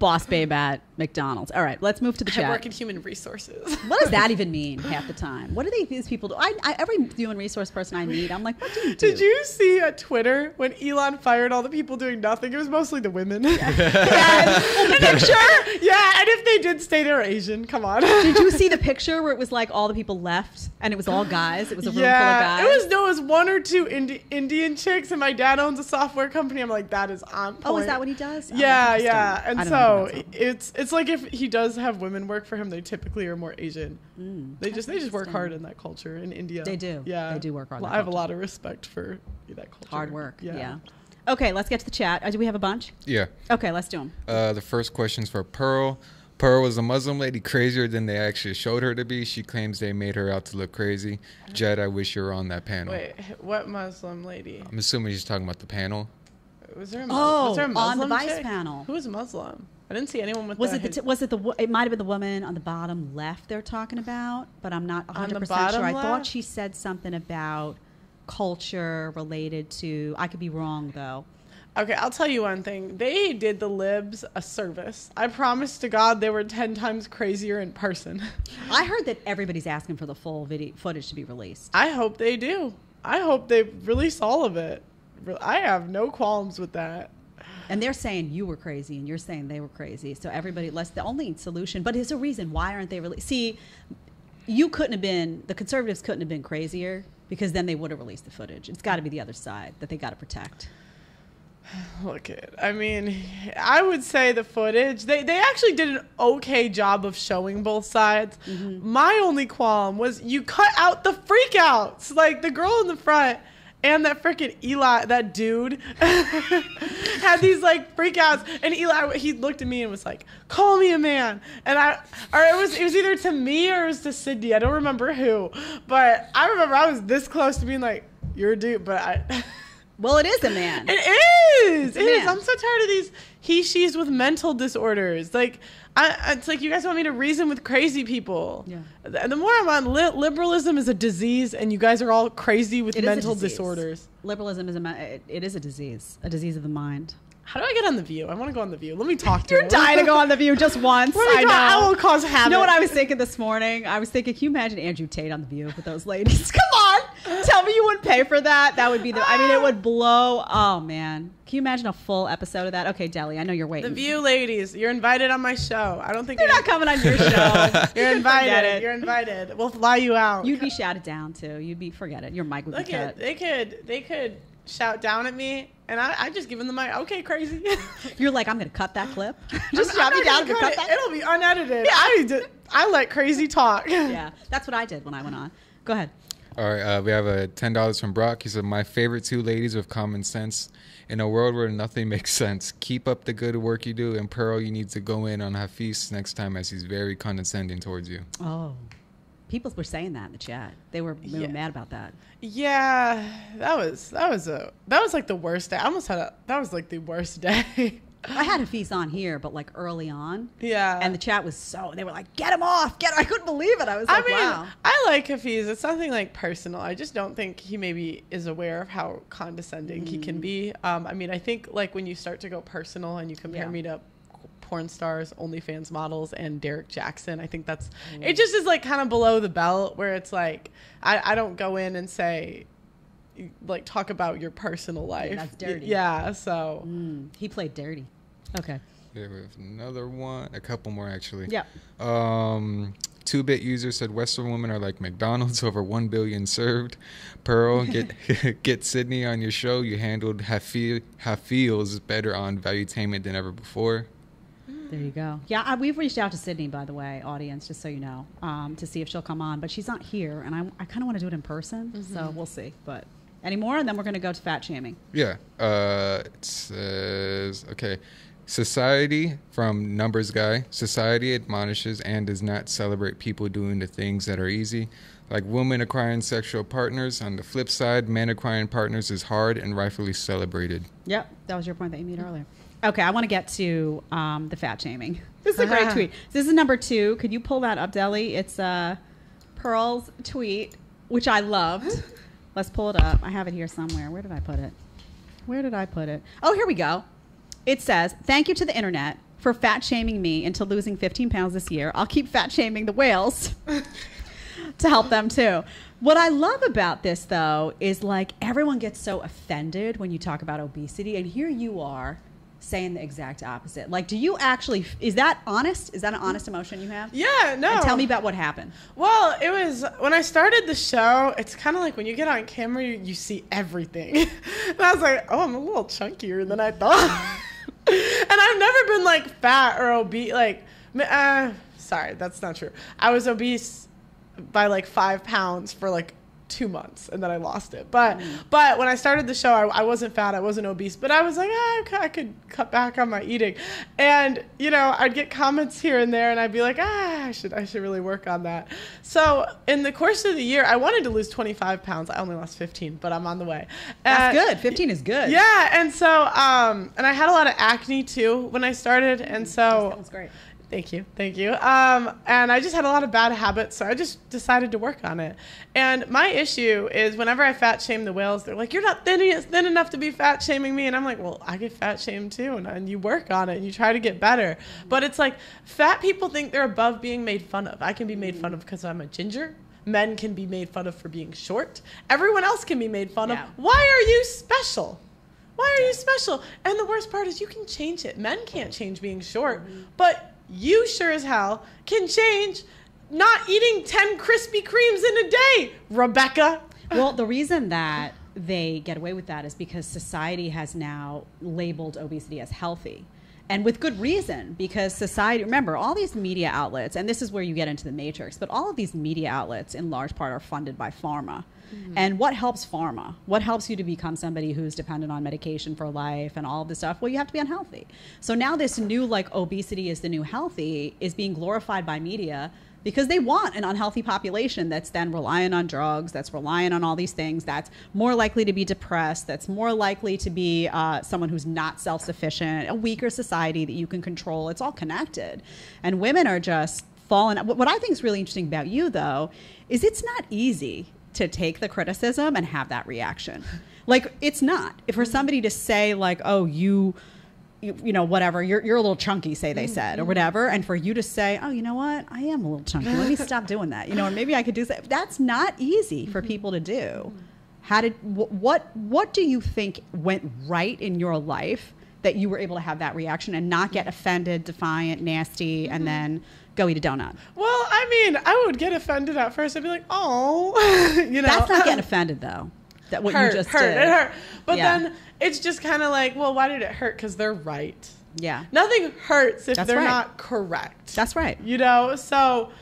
Boss babe at McDonald's. All right, let's move to the chat. I work in human resources. What does that even mean half the time? What do these people do? Every human resource person I meet, I'm like, what do you do? Did you see on Twitter when Elon fired all the people doing nothing? It was mostly the women. Yeah. The picture? Yeah, and if they did stay, they were Asian. Come on. Did you see the picture where it was like all the people left and it was all guys? It was a room full of guys? No, it was one or two Indian chicks, and my dad owns a software company. I'm like, that is on point. Oh, is that what he does? Yeah, yeah. And so it's like if he does have women work for him, they typically are more Asian. They just work hard in that culture in India. They do. Yeah. They do work hard. I have a lot of respect for that culture. Hard work. Yeah. Okay, let's get to the chat. Do we have a bunch? Yeah. Okay, let's do them. The first question's for Pearl. Pearl was a Muslim lady crazier than they actually showed her to be. She claims they made her out to look crazy. Jed, I wish you were on that panel. Wait, what Muslim lady? I'm assuming she's talking about the panel. Was there a Muslim on the Vice panel? Who was Muslim? I didn't see anyone with. It might have been the woman on the bottom left they're talking about, but I'm not 100% sure. I thought she said something about culture related to. I could be wrong though. Okay, I'll tell you one thing. They did the libs a service. I promise to God they were 10 times crazier in person. I heard that everybody's asking for the full video footage to be released. I hope they do. I hope they release all of it. I have no qualms with that. And they're saying you were crazy and you're saying they were crazy. So everybody, that's the only solution. But it's a reason why aren't they really? See, you couldn't have been, the conservatives couldn't have been crazier because then they would have released the footage. It's got to be the other side that they got to protect. Look it. I mean, I would say the footage, they actually did an okay job of showing both sides. My only qualm was you cut out the freakouts. Like the girl in the front. And that freaking Eli, that dude, had these like freakouts. And Eli, he looked at me and was like, "Call me a man." And it was either to me or it was to Sydney. I don't remember who, but I remember I was this close to being like, "You're a dude," but I. Well, it is a man. It is. It is. I'm so tired of these she's with mental disorders. Like, it's like, you guys want me to reason with crazy people. Yeah. The more I'm on, liberalism is a disease, and you guys are all crazy with mental disorders. Liberalism is it is a disease of the mind. How do I get on The View? I want to go on The View. Let me talk to you. You're dying to go on The View just once. I know. I will cause havoc. You know what I was thinking this morning? I was thinking, can you imagine Andrew Tate on The View with those ladies? Come on. Tell me you wouldn't pay for that. That would be the, I mean, it would blow. Oh, man. Can you imagine a full episode of that? Okay, Deli, I know you're waiting. The View ladies, you're invited on my show. I don't think you're not coming on your show. You're invited. You're invited. We'll fly you out. You'd be shouted down, too. You'd be, forget it. Your mic would be cut. They could shout down at me. And I just give them the mic. Okay, crazy. You're like, I'm going to cut that clip. Just shot me down to cut that. It'll be unedited. Yeah. I let crazy talk. Yeah, that's what I did when I went on. Go ahead. All right, we have a $10 from Brock. He said, my favorite two ladies with common sense. In a world where nothing makes sense, keep up the good work you do. And Pearl, you need to go in on Hafiz next time, as he's very condescending towards you. Oh. People were saying that in the chat. They were mad about that. Yeah, that was like the worst day. I almost had that was like the worst day. I had Hafiz on here, but like early on. Yeah. And the chat was they were like, get him off. I couldn't believe it. I was like, wow. I like Hafiz. It's nothing like personal. I just don't think he maybe is aware of how condescending he can be. I mean, I think like when you start to go personal and you compare me to porn stars, OnlyFans models, and Derek Jackson. I think that's, it just is like kind of below the belt, where it's like, I don't go in and say, like, talk about your personal life. Yeah, that's dirty. Yeah, so. He played dirty. Okay. There was another one, a couple more actually. Yeah. 2-bit user said, Western women are like McDonald's, over 1 billion served. Pearl, get Sydney on your show. You handled Hafiz better on Valuetainment than ever before. There you go. Yeah, we've reached out to Sydney, by the way, audience, just so you know, to see if she'll come on. But she's not here, and I kind of want to do it in person, so we'll see. But any more, and then we're going to go to fat shaming. Yeah. It says, okay, society, from Numbers Guy, society admonishes and does not celebrate people doing the things that are easy. Like, women acquiring sexual partners. On the flip side, men acquiring partners is hard and rightfully celebrated. Yep, that was your point that you made earlier. Okay, I want to get to the fat shaming. This is a great tweet. This is number 2. Could you pull that up, Deli? It's Pearl's tweet, which I loved. Let's pull it up. I have it here somewhere. Where did I put it? Oh, here we go. It says, thank you to the internet for fat shaming me into losing 15 pounds this year. I'll keep fat shaming the whales to help them too. What I love about this, though, is like everyone gets so offended when you talk about obesity, and here you are saying the exact opposite. Like, do you actually, is that honest? Is that an honest emotion you have? Yeah, no. And tell me about what happened. Well, it was, when I started the show, it's kind of like when you get on camera, you see everything. And I was like, oh, I'm a little chunkier than I thought. And I've never been like fat or obese, like, sorry, that's not true. I was obese by like 5 pounds for like 2 months, and then I lost it. But when I started the show, I wasn't fat, I wasn't obese, but I was like, I could cut back on my eating. And, you know, I'd get comments here and there, and I'd be like, I should really work on that. So in the course of the year, I wanted to lose 25 pounds. I only lost 15, but I'm on the way. That's good. 15 is good. Yeah. And so, and I had a lot of acne too when I started. And so that was great. Thank you. Thank you. And I just had a lot of bad habits, so I just decided to work on it. And my issue is whenever I fat shame the whales, they're like, you're not thin enough to be fat shaming me. And I'm like, well, I get fat shamed too. And you work on it and you try to get better. But it's like fat people think they're above being made fun of. I can be made fun of because I'm a ginger. Men can be made fun of for being short. Everyone else can be made fun of. Why are you special? Why are you special? And the worst part is you can change it. Men can't change being short, but you sure as hell can change not eating 10 Krispy Kremes in a day, Rebecca. Well, the reason that they get away with that is because society has now labeled obesity as healthy. And with good reason, because society, remember, all these media outlets, and this is where you get into the Matrix, but all of these media outlets in large part are funded by pharma. And what helps pharma? What helps you to become somebody who's dependent on medication for life and all of this stuff? Well, you have to be unhealthy. So now this new, like, obesity is the new healthy is being glorified by media because they want an unhealthy population that's then reliant on drugs, that's reliant on all these things, that's more likely to be depressed, that's more likely to be someone who's not self-sufficient, a weaker society that you can control. It's all connected. And women are just falling. What I think is really interesting about you, though, is it's not easy to take the criticism and have that reaction. Like, it's not. If for somebody to say, like, oh, you know, whatever, you're a little chunky, say they said, or whatever, and for you to say, oh, you know what, I am a little chunky, let me stop doing that, you know, and maybe I could do that. That's not easy for people to do. How did, what do you think went right in your life that you were able to have that reaction and not get offended, defiant, nasty, and then go eat a donut? Well, I mean, I would get offended at first. I'd be like, oh, you know. That's not getting offended, though. That what hurt, you just hurt, did. It hurt. But then it's just kind of like, well, why did it hurt? Because they're right. Yeah. Nothing hurts if they're not correct. That's right. You know, so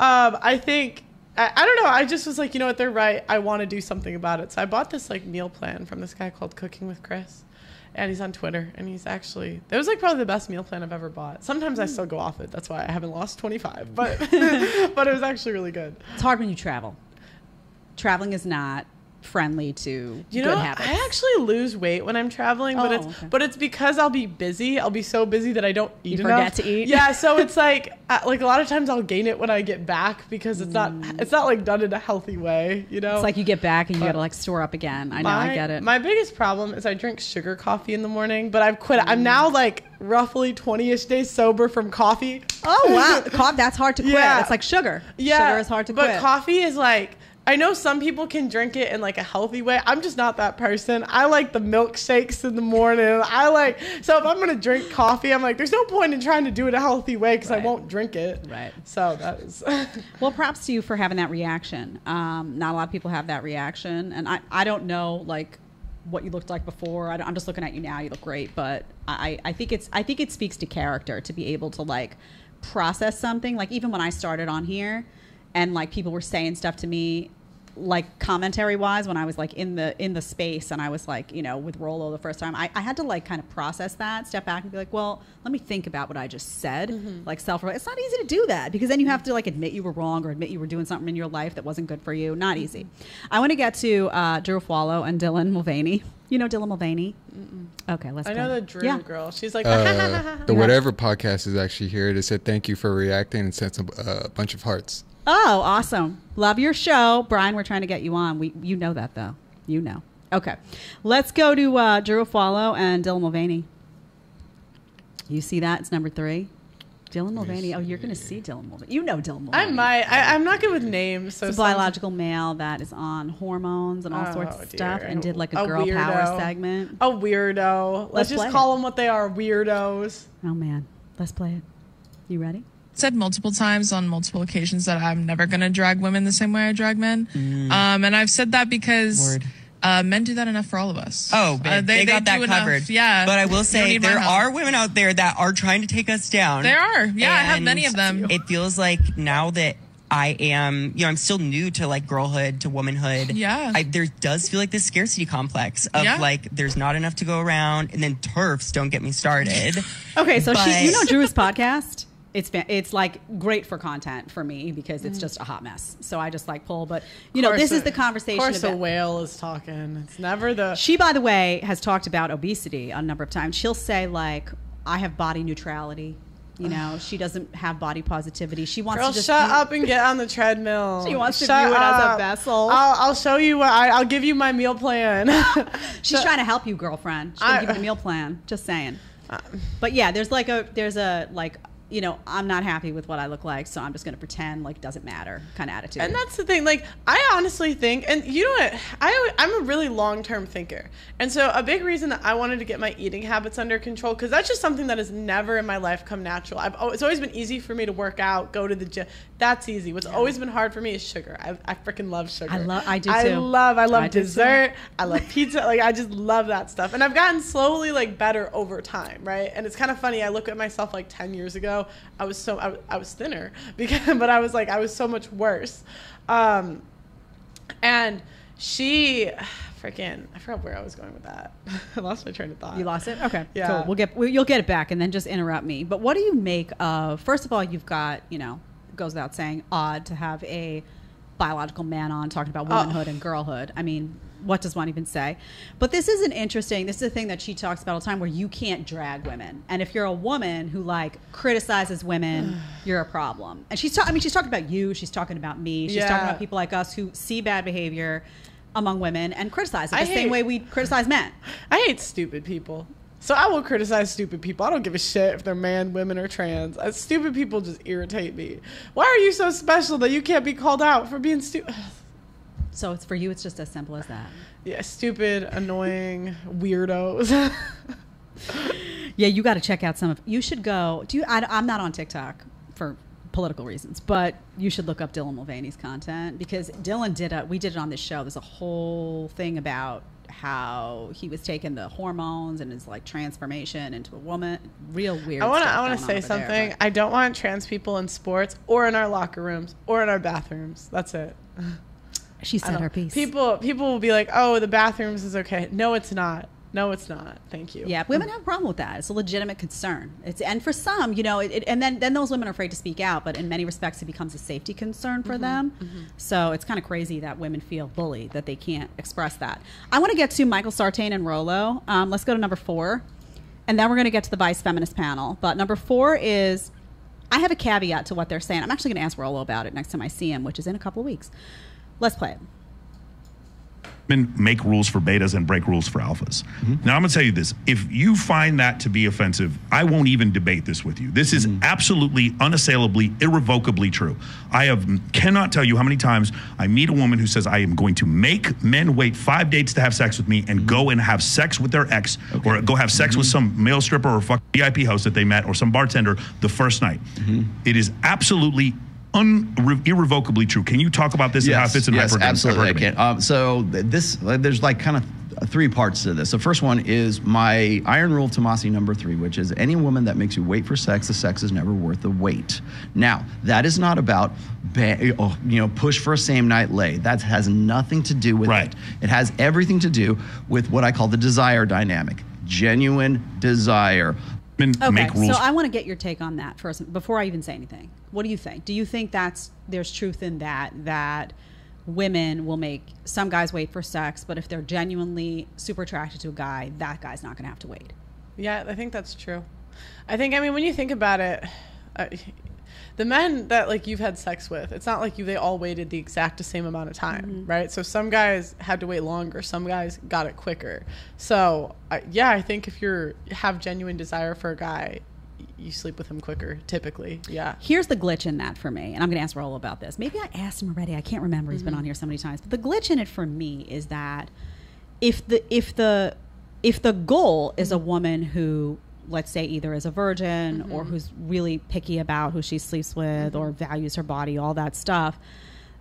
I think, I don't know. I just was like, you know what? They're right. I want to do something about it. So I bought this like meal plan from this guy called Cooking with Chris. And he's on Twitter, and he's actually, it was like probably the best meal plan I've ever bought. Sometimes I still go off it. That's why I haven't lost 25, but, but it was actually really good. It's hard when you travel. Traveling is not friendly to good habits. I actually lose weight when I'm traveling, but it's but it's because I'll be busy. I'll be so busy that I don't eat enough. You forget to eat. Yeah, so it's like a lot of times I'll gain it when I get back because it's not like done in a healthy way, you know. It's like you get back and you gotta like store up again. I know, I get it. My biggest problem is I drink sugar coffee in the morning, but I've quit. I'm now like roughly 20-ish days sober from coffee. Oh wow, that's hard to quit. Yeah. It's like sugar. Yeah, sugar is hard to quit. But coffee is like, I know some people can drink it in like a healthy way. I'm just not that person. I like the milkshakes in the morning. I like, so if I'm going to drink coffee, I'm like, there's no point in trying to do it a healthy way because I won't drink it. Right. So that was. Well, props to you for having that reaction. Not a lot of people have that reaction. And I don't know like what you looked like before. I'm just looking at you now. You look great. But I think it speaks to character to be able to like process something. Like even when I started on here and like people were saying stuff to me, like commentary wise, when I was like in the space and I was like, you know, with Rollo the first time, I had to like kind of process that, step back and be like, well, let me think about what I just said. Like it's not easy to do that because then you have to like admit you were wrong or admit you were doing something in your life that wasn't good for you. Not easy. I want to get to Drew Afualo and Dylan Mulvaney. You know Dylan Mulvaney? Okay, let's go. I know the Drew girl. She's like, the Whatever podcast is actually here. They said, thank you for reacting and sent a bunch of hearts. Oh, awesome. Love your show. Brian, we're trying to get you on. You know that, though. You know. Okay. Let's go to Drew Afualo and Dylan Mulvaney. You see that? It's number 3. Dylan Mulvaney. Oh, you're going to see Dylan Mulvaney. You know Dylan Mulvaney. I might. I'm not good with names. So it's a biological male that is on hormones and all sorts of stuff and did like a girl weirdo. Power segment. A weirdo. Let's just call them what they are, weirdos. Oh, man. Let's play it. You ready? Said multiple times on multiple occasions that I'm never going to drag women the same way I drag men. And I've said that because men do that enough for all of us. Oh, they got that covered. Enough, yeah. But I will say there are women out there that are trying to take us down. There are. Yeah, I have many of them. It feels like now that I am, you know, I'm still new to like girlhood, to womanhood. Yeah. There does feel like this scarcity complex of like, there's not enough to go around. And then TERFs, don't get me started. Okay, so you know Drew's podcast? It's like great for content for me because it's just a hot mess. So I just like pull. But, you know, this is the conversation. Of course a whale is talking. It's never the. She, by the way, has talked about obesity a number of times. She'll say, like, I have body neutrality. You know, she doesn't have body positivity. She wants to just shut up and get on the treadmill. She wants to view it as a vessel. I'll show you. I'll give you my meal plan. She's trying to help you, girlfriend. She's going to give you a meal plan. Just saying. But, yeah, there's like, you know, I'm not happy with what I look like, so I'm just going to pretend like it doesn't matter kind of attitude. And that's the thing. Like, I honestly think, and you know what? I'm a really long-term thinker. And so a big reason that I wanted to get my eating habits under control, because that's just something that has never in my life come natural. It's always been easy for me to work out, go to the gym. That's easy. What's always been hard for me is sugar. I freaking love sugar. I do too. I love dessert. I love pizza. Like, I just love that stuff. And I've gotten slowly, like, better over time, right? And it's kind of funny. I look at myself, like, 10 years ago. I was thinner because, but I was like, I was so much worse. And she freaking, I forgot where I was going with that. I lost my train of thought. You lost it? Okay. Yeah. Cool. You'll get it back and then just interrupt me. But what do you make of, first of all, you've got, you know, goes without saying, odd to have a biological man on talking about womanhood and girlhood. I mean, what does one even say? But this is an interesting, this is a thing that she talks about all the time, where you can't drag women. And if you're a woman who like criticizes women, you're a problem. And she's talking about you, she's talking about me, she's talking about people like us who see bad behavior among women and criticize it the same way we criticize men. I hate stupid people. So I will criticize stupid people. I don't give a shit if they're man, women, or trans. Stupid people just irritate me. Why are you so special that you can't be called out for being stupid? So it's for you, it's just as simple as that. Yeah, stupid, annoying, weirdos. Yeah, you got to check out some of... You should go... I'm not on TikTok for political reasons, but you should look up Dylan Mulvaney's content, because Dylan did a... We did it on this show. There's a whole thing about how he was taking the hormones and his like transformation into a woman. Real weird. I want to say something. There, I don't want trans people in sports or in our locker rooms or in our bathrooms. That's it. She said her piece. People will be like, oh, the bathrooms is okay. No, it's not. No, it's not. Thank you. Yeah, women have a problem with that. It's a legitimate concern. And for some, you know, and then those women are afraid to speak out. But in many respects, it becomes a safety concern for them. Mm-hmm. So it's kind of crazy that women feel bullied, that they can't express that. I want to get to Michael Sartain and Rollo. Let's go to number 4. And then we're going to get to the Vice Feminist panel. But number 4 is, I have a caveat to what they're saying. I'm actually going to ask Rollo about it next time I see him, which is in a couple of weeks. Let's play it. Men make rules for betas and break rules for alphas. Mm-hmm. Now, I'm going to tell you this. If you find that to be offensive, I won't even debate this with you. This is absolutely, unassailably, irrevocably true. I cannot tell you how many times I meet a woman who says, I am going to make men wait 5 dates to have sex with me and go and have sex with their ex or go have sex with some male stripper or fucking VIP host that they met or some bartender the first night. It is absolutely irrevocably true. Can you talk about this and how it fits in hypergamy? Yes, absolutely. I can. So there's like kind of 3 parts to this. The first one is my Iron Rule Tomassi number 3, which is any woman that makes you wait for sex, the sex is never worth the wait. Now, that is not about push for a same night lay. That has nothing to do with it. It has everything to do with what I call the desire dynamic, genuine desire. Okay, so I want to get your take on that first before I even say anything. What do you think? Do you think there's truth in that women will make some guys wait for sex, but if they're genuinely super attracted to a guy, that guy's not going to have to wait? Yeah, I think that's true. I mean, when you think about it, the men that like you've had sex with, it's not like they all waited the exact same amount of time, right? So some guys had to wait longer, some guys got it quicker. So yeah, I think if you have genuine desire for a guy, you sleep with him quicker, typically. Yeah. Here's the glitch in that for me, and I'm going to ask Rollo about this. Maybe I asked him already. I can't remember. He's been on here so many times. But the glitch in it for me is that if the goal is a woman who, let's say, either is a virgin or who's really picky about who she sleeps with or values her body, all that stuff,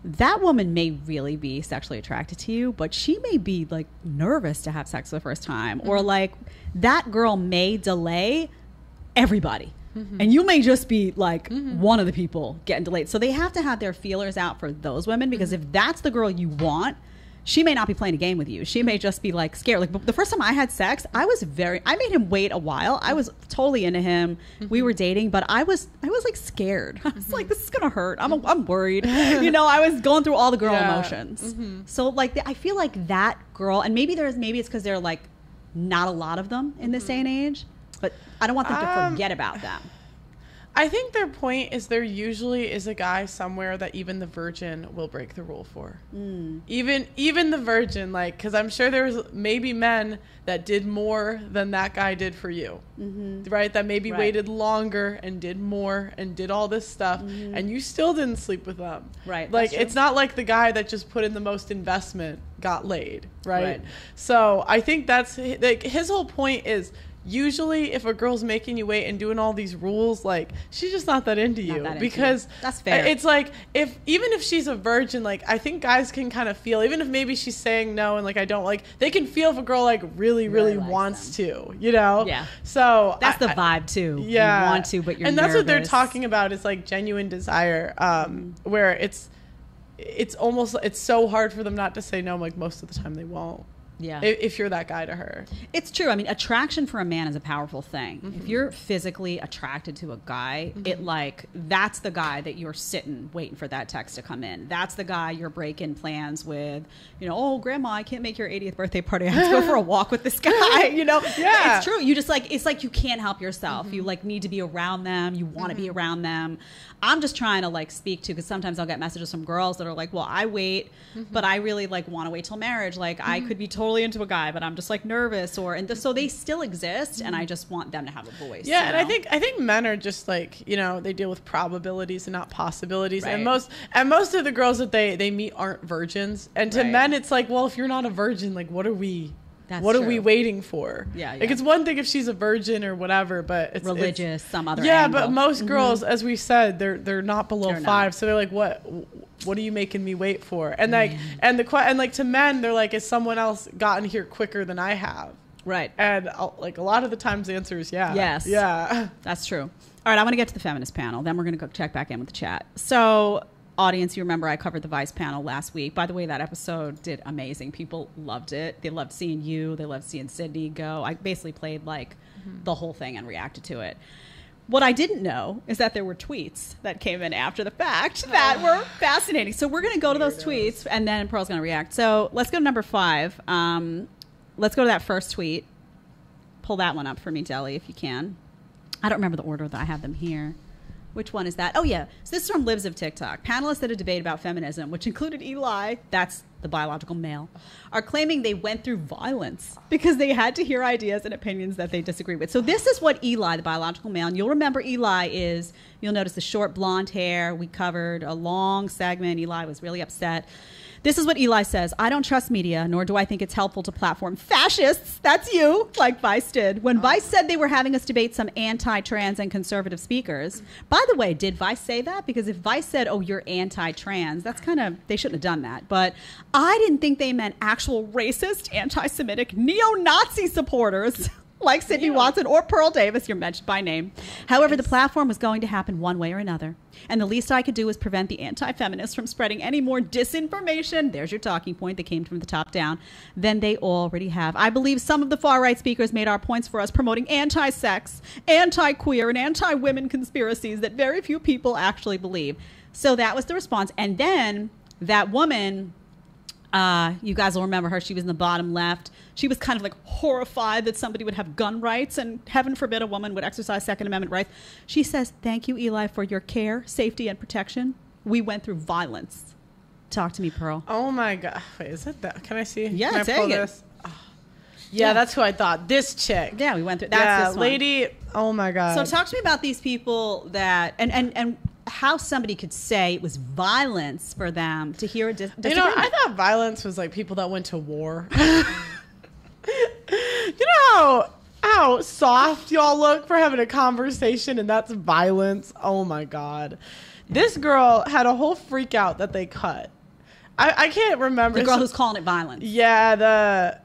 that woman may really be sexually attracted to you, but she may be like nervous to have sex for the first time, or like that girl may delay everybody. And you may just be like one of the people getting delayed. So they have to have their feelers out for those women, because if that's the girl you want, she may not be playing a game with you. She may just be like scared. Like the first time I had sex, I made him wait a while. I was totally into him. We were dating, but I was like scared. I was like, this is gonna hurt. I'm worried. You know, I was going through all the girl emotions. So like, I feel like that girl, and maybe it's because they're like not a lot of them in this day and age. But I don't want them to forget about them. I think their point is there usually is a guy somewhere that even the virgin will break the rule for. Even the virgin, like, because I'm sure there was maybe men that did more than that guy did for you, right? That maybe waited longer and did more and did all this stuff, and you still didn't sleep with them, right? Like, it's not like the guy that just put in the most investment got laid, right? So I think that's like his whole point is, usually if a girl's making you wait and doing all these rules, like, she's just not that into you. That's fair. It's like, even if she's a virgin, like, I think guys can kind of feel, even if maybe she's saying no and like, I don't like, they can feel if a girl like really wants to, you know? Yeah. So that's the vibe too. Yeah. You want to, but you're nervous. And that's what they're talking about, is like genuine desire, where it's so hard for them not to say no. Like, most of the time they won't. Yeah. If you're that guy to her. It's true. I mean, attraction for a man is a powerful thing. Mm-hmm. If you're physically attracted to a guy, mm-hmm. it like, that's the guy that you're sitting waiting for that text to come in. That's the guy you're breaking plans with, you know, oh, grandma, I can't make your 80th birthday party. I have to go for a walk with this guy, you know? Yeah. It's true. You just like, it's like you can't help yourself. Mm-hmm. You like need to be around them. You want to mm-hmm. be around them. I'm just trying to like speak to, because sometimes I'll get messages from girls that are like, well, I wait, mm-hmm. but I really like want to wait till marriage. Like mm-hmm. I could be totally into a guy, but I'm just like nervous, or and so they still exist, and I just want them to have a voice. Yeah, you know? And I think men are just like, you know, they deal with probabilities and not possibilities, right. and most of the girls that they meet aren't virgins, and to right. men it's like, well, if you're not a virgin, like what are we? That's what true. Are we waiting for? Yeah, yeah. Like it's one thing if she's a virgin or whatever, but it's religious, it's, some other. Yeah, angle. But most girls, mm-hmm. as we said, they're not below they're five, not. So they're like, what are you making me wait for? And man. Like, and like to men, they're like, has someone else gotten here quicker than I have? Right. And like a lot of the times, the answer is yeah. Yes. Yeah. That's true. All right, I want to get to the feminist panel. Then we're gonna go check back in with the chat. So. Audience, you remember I covered the Vice panel last week. By the way, that episode did amazing. People loved it. They loved seeing you. They loved seeing Sydney go. I basically played like mm-hmm. the whole thing and reacted to it. What I didn't know is that there were tweets that came in after the fact that were fascinating. So we're going to go to those tweets and then Pearl's going to react. So let's go to number 5. Let's go to that first tweet. Pull that one up for me, Deli, if you can. I don't remember the order that I have them here. Which one is that? Oh, yeah. So this is from Lives of TikTok. Panelists at a debate about feminism, which included Eli, that's the biological male, are claiming they went through violence because they had to hear ideas and opinions that they disagree with. So this is what Eli, the biological male, and you'll remember Eli is, you'll notice the short blonde hair. We covered a long segment. Eli was really upset. This is what Eli says. I don't trust media, nor do I think it's helpful to platform fascists. That's you, like Vice did. When Vice said they were having us debate some anti-trans and conservative speakers. By the way, did Vice say that? Because if Vice said, oh, you're anti-trans, that's kind of, they shouldn't have done that. But I didn't think they meant actual racist, anti-Semitic, neo-Nazi supporters. Like Sydney Watson or Pearl Davis, you're mentioned by name. However, the platform was going to happen one way or another. And the least I could do was prevent the anti-feminists from spreading any more disinformation. There's your talking point that came from the top down. Than they already have. I believe some of the far-right speakers made our points for us promoting anti-sex, anti-queer, and anti-women conspiracies that very few people actually believe. So that was the response. And then that woman... you guys will remember her. She was in the bottom left. She was kind of like horrified that somebody would have gun rights and heaven forbid a woman would exercise Second Amendment rights. She says, thank you, Eli, for your care, safety, and protection. We went through violence. Talk to me, Pearl. Oh, my God. Wait, is it that? Can I see? Yeah, can I take pull it. This? Oh. Yeah, that's who I thought. This chick. Yeah, we went through. That's this one. Lady. Oh, my God. So talk to me about these people that and how somebody could say it was violence for them to hear a disagreement. You know, I thought violence was like people that went to war. You know how soft y'all look for having a conversation and that's violence? Oh, my God. This girl had a whole freak out that they cut. I can't remember. The girl who's calling it violence. Yeah, the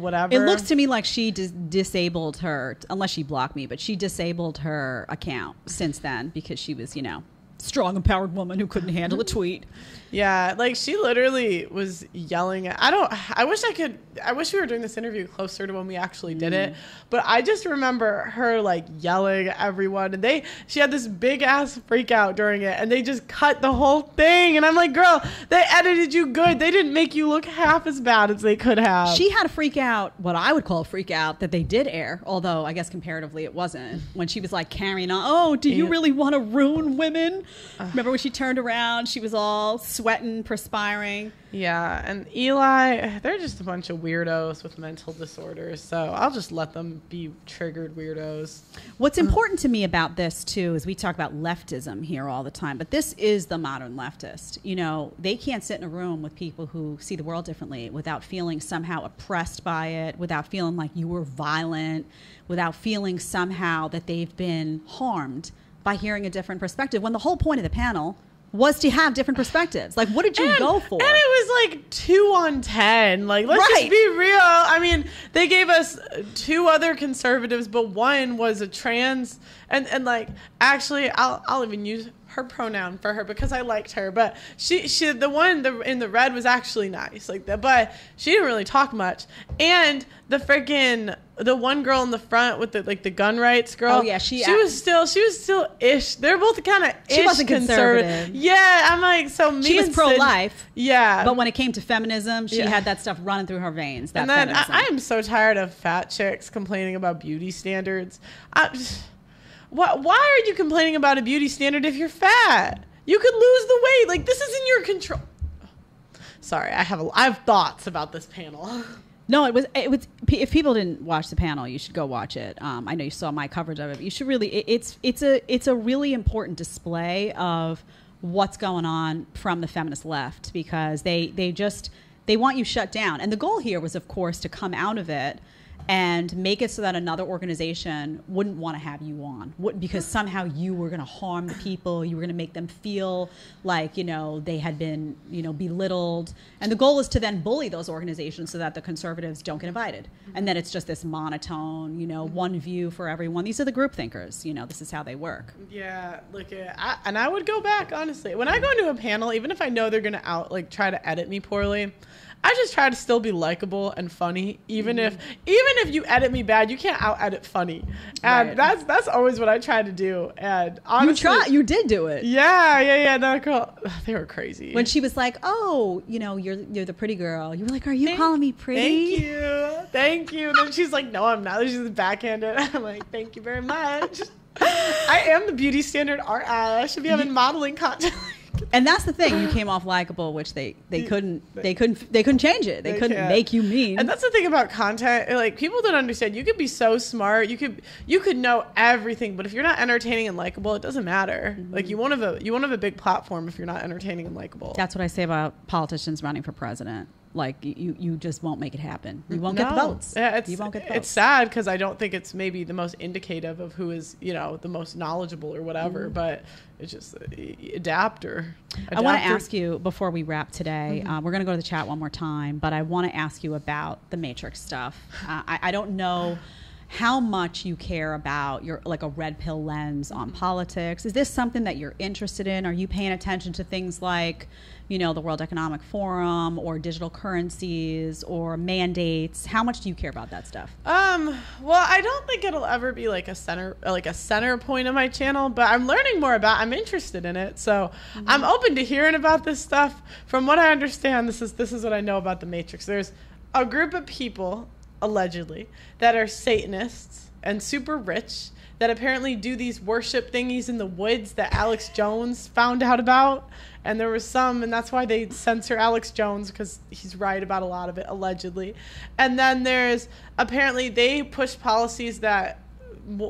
whatever. It looks to me like she disabled her, unless she blocked me, but she disabled her account since then because she was, you know, strong, empowered woman who couldn't handle a tweet. Yeah, like she literally was yelling at, I wish we were doing this interview closer to when we actually did it, but I just remember her like yelling at everyone, and she had this big ass freak out during it, and they just cut the whole thing, and I'm like, girl, they edited you good. They didn't make you look half as bad as they could have. She had a freak out, what I would call a freak out, that they did air, although I guess comparatively it wasn't, when she was like carrying on, oh, do you really want to ruin women? Remember when she turned around, she was all sweating, perspiring. Yeah, and Eli, they're just a bunch of weirdos with mental disorders, so I'll just let them be triggered weirdos. What's important to me about this, too, is we talk about leftism here all the time, but this is the modern leftist. You know, they can't sit in a room with people who see the world differently without feeling somehow oppressed by it, without feeling like you were violent, without feeling somehow that they've been harmed by hearing a different perspective, when the whole point of the panel was to have different perspectives. Like, what did you go for? And it was like 2 on 10. Like, let's just be real. I mean, they gave us 2 other conservatives, but one was a trans. And like, actually, I'll even use her pronoun for her because I liked her, but she the one in the red was actually nice, like that, but she didn't really talk much. And the one girl in the front with the like the gun rights girl. Oh yeah, she was still ish. They're both kind of ish. She wasn't conservative. Yeah, I'm like, so me. She was pro life. Yeah, but when it came to feminism, she had that stuff running through her veins. And then I am so tired of fat chicks complaining about beauty standards. Why are you complaining about a beauty standard if you're fat? You could lose the weight. Like, this is in your control. Sorry, I have thoughts about this panel. No, it was. If people didn't watch the panel, you should go watch it. I know you saw my coverage of it. But you should really. It's a really important display of what's going on from the feminist left, because they want you shut down. And the goal here was, of course, to come out of it and make it so that another organization wouldn't want to have you on, because somehow you were going to harm the people, you were going to make them feel like, you know, they had been, you know, belittled. And the goal is to then bully those organizations so that the conservatives don't get invited. And then it's just this monotone, you know, one view for everyone. These are the group thinkers, you know, this is how they work. Yeah, look, and I would go back, honestly. When I go into a panel, even if I know they're going to try to edit me poorly, I just try to still be likable and funny, even if you edit me bad, you can't out-edit funny. And right. that's always what I try to do. And honestly, you did do it. Yeah. That girl, they were crazy. When she was like, "Oh, you know, you're the pretty girl," you were like, "Are you calling me pretty?" Thank you. And then she's like, "No, I'm not." She's backhanded. I'm like, "Thank you very much. I am the beauty standard art. I should be having modeling contest." And that's the thing, you came off likable, which they couldn't change it. They couldn't make you mean. And that's the thing about content, like, people don't understand. You could be so smart, you could know everything, but if you're not entertaining and likable, it doesn't matter. Mm-hmm. Like, you won't have a big platform if you're not entertaining and likable. That's what I say about politicians running for president. Like, you just won't make it happen. You won't get the votes. Yeah, you won't get the votes. It's sad because I don't think it's maybe the most indicative of who is, you know, the most knowledgeable or whatever, but it's just adapter. I want to ask you, before we wrap today, we're going to go to the chat one more time, but I want to ask you about the Matrix stuff. I don't know how much you care about your, like, a red pill lens on politics. Is this something that you're interested in? Are you paying attention to things like, you know, the World Economic Forum or digital currencies or mandates? How much do you care about that stuff? Well, I don't think it'll ever be like a center point of my channel, but I'm learning more about, I'm interested in it. So I'm open to hearing about this stuff. From what I understand, this is what I know about the Matrix. There's a group of people, allegedly, that are Satanists and super rich that apparently do these worship thingies in the woods that Alex Jones found out about. And there was some, and that's why they censor Alex Jones, because he's right about a lot of it, allegedly. And then there's, apparently they push policies that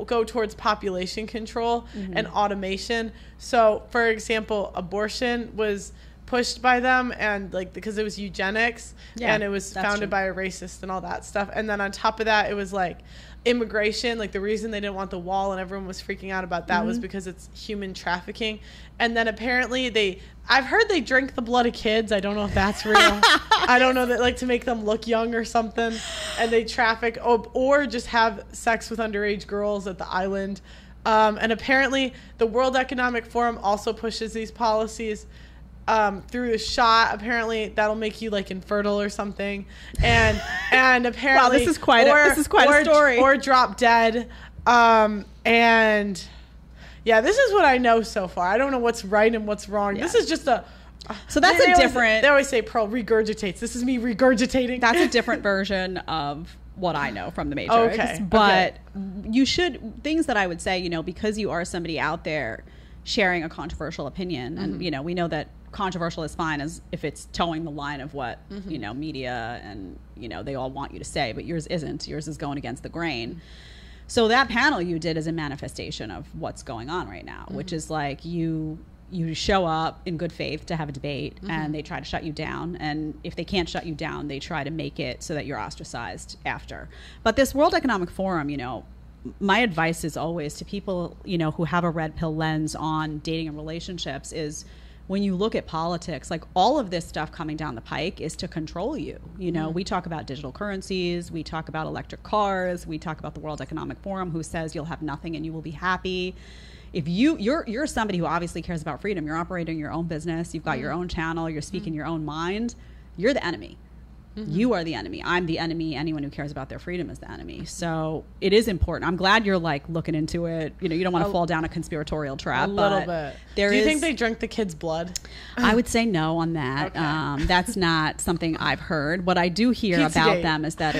go towards population control and automation. So, for example, abortion was pushed by them, and like, because it was eugenics and it was founded by a racist and all that stuff. And then on top of that, it was like immigration, like the reason they didn't want the wall and everyone was freaking out about that was because it's human trafficking. And then apparently I've heard they drink the blood of kids. I don't know if that's real. I don't know, that like to make them look young or something, and they traffic or just have sex with underage girls at the island. And apparently the World Economic Forum also pushes these policies through a shot. Apparently that'll make you like infertile or something, and apparently wow, this is quite a story. Or drop dead, and yeah, this is what I know so far. I don't know what's right and what's wrong. This is just a so that's a different. They always say Pearl regurgitates. This is me regurgitating. That's a different version of what I know from the Matrix. Okay, but you should, things that I would say, you know, because you are somebody out there sharing a controversial opinion, and you know, we know that controversial is fine as if it's towing the line of what you know, media and, you know, they all want you to say, but yours isn't. Yours is going against the grain. So that panel you did is a manifestation of what's going on right now, which is like you show up in good faith to have a debate, and they try to shut you down, and if they can't shut you down, they try to make it so that you're ostracized after. But this World Economic Forum, you know, my advice is always to people, you know, who have a red pill lens on dating and relationships is, when you look at politics, like, all of this stuff coming down the pike is to control you. You know, we talk about digital currencies, we talk about electric cars, we talk about the World Economic Forum, who says you'll have nothing and you will be happy. if you're somebody who obviously cares about freedom, you're operating your own business, you've got your own channel, you're speaking your own mind, you're the enemy. You are the enemy. I'm the enemy. Anyone who cares about their freedom is the enemy. So it is important. I'm glad you're like looking into it. You know, you don't want to fall down a conspiratorial trap. A little bit. Do you think they drank the kid's blood? I would say no on that. Okay. That's not something I've heard. What I do hear about them is that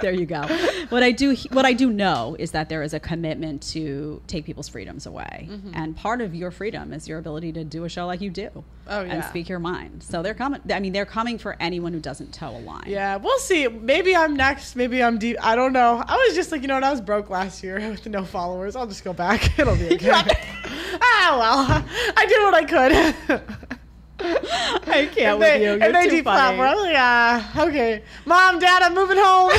there you go. What I do know is that there is a commitment to take people's freedoms away. And part of your freedom is your ability to do a show like you do. Oh, yeah. And speak your mind. So they're coming. I mean, they're coming for anyone who doesn't toe a line. Yeah, we'll see. Maybe I'm next. Maybe I'm deep. I don't know. I was just like, you know what? I was broke last year with no followers. I'll just go back. It'll be okay. Well, I did what I could. I can't with you. You're too funny. I was like, okay. Mom, Dad, I'm moving home.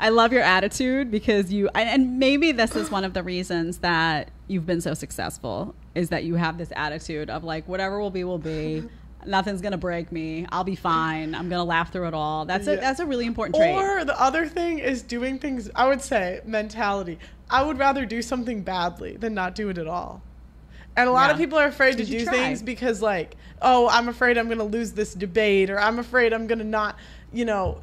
I love your attitude because you, and maybe this is one of the reasons that you've been so successful is that you have this attitude of like, whatever will be, will be. Nothing's going to break me. I'll be fine. I'm going to laugh through it all. That's a really important trait. Or the other thing is doing things, I would say, mentality. I would rather do something badly than not do it at all. And a lot of people are afraid to do things because like, oh, I'm afraid I'm going to lose this debate or I'm afraid I'm going to not, you know,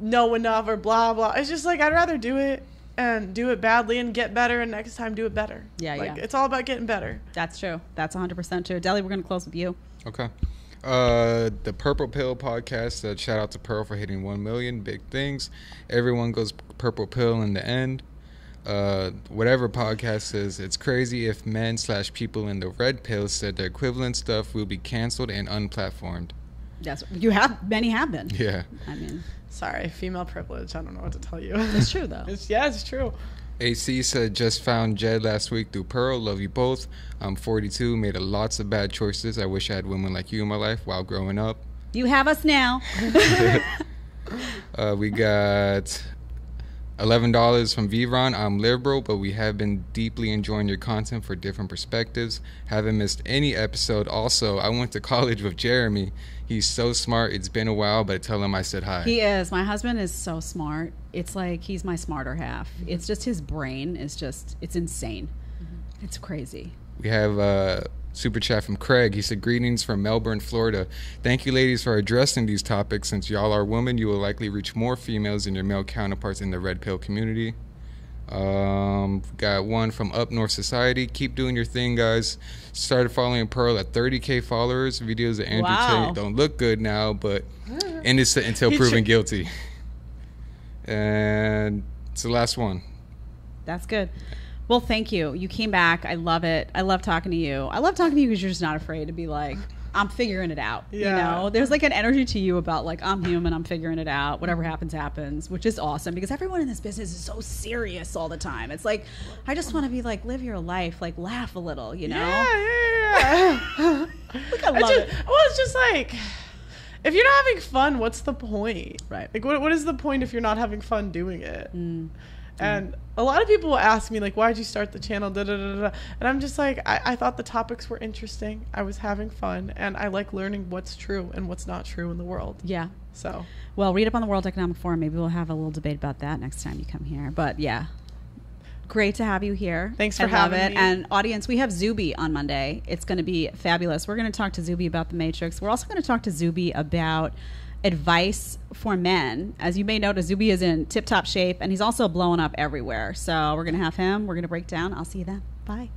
know enough or blah, blah. It's just like, I'd rather do it and do it badly and get better and next time do it better. Yeah, like, it's all about getting better. That's true. That's 100% true. Deli, we're going to close with you. Okay. The Purple Pill podcast, shout out to Pearl for hitting 1 million. Big things. Everyone goes purple pill in the end. Whatever podcast says, it's crazy if men / people in the red pill said the equivalent stuff will be canceled and unplatformed. Yes, you have. Many have been. Yeah. I mean, sorry, female privilege. I don't know what to tell you. It's true, though. It's true. AC said, just found Jed last week through Pearl. Love you both. I'm 42, made lots of bad choices. I wish I had women like you in my life while growing up. You have us now. We got $11 from Vivron. I'm liberal, but we have been deeply enjoying your content for different perspectives. Haven't missed any episode. Also, I went to college with Jeremy. He's so smart. It's been a while, but tell him I said hi. He is. My husband is so smart. It's like he's my smarter half. It's just his brain is just, it's insane. It's crazy. We have a super chat from Craig. He said, greetings from Melbourne, Florida. Thank you, ladies, for addressing these topics. Since y'all are women, you will likely reach more females than your male counterparts in the red pill community. Got one from Up North Society. Keep doing your thing, guys. Started following Pearl at 30K followers. Videos of Andrew Tate don't look good now, but innocent until proven guilty. And it's the last one. That's good. Well, thank you. You came back. I love it. I love talking to you. I love talking to you because you're just not afraid to be like, I'm figuring it out. Yeah. You know, there's like an energy to you about like, I'm human, I'm figuring it out. Whatever happens, happens, which is awesome because everyone in this business is so serious all the time. It's like, I just want to be like, live your life, like laugh a little, you know? Yeah. Look, I love it. Well, it's just like, if you're not having fun, what's the point? Right. Like, what is the point if you're not having fun doing it? And a lot of people will ask me, like, why'd you start the channel? And I'm just like, I thought the topics were interesting. I was having fun. And I like learning what's true and what's not true in the world. Yeah. So. Well, read up on the World Economic Forum. Maybe we'll have a little debate about that next time you come here. But, yeah. Great to have you here. Thanks for having me. And audience, we have Zuby on Monday. It's going to be fabulous. We're going to talk to Zuby about The Matrix. We're also going to talk to Zuby about advice for men. As you may notice, Zuby is in tip-top shape, and he's also blowing up everywhere. So we're going to have him. We're going to break down. I'll see you then. Bye.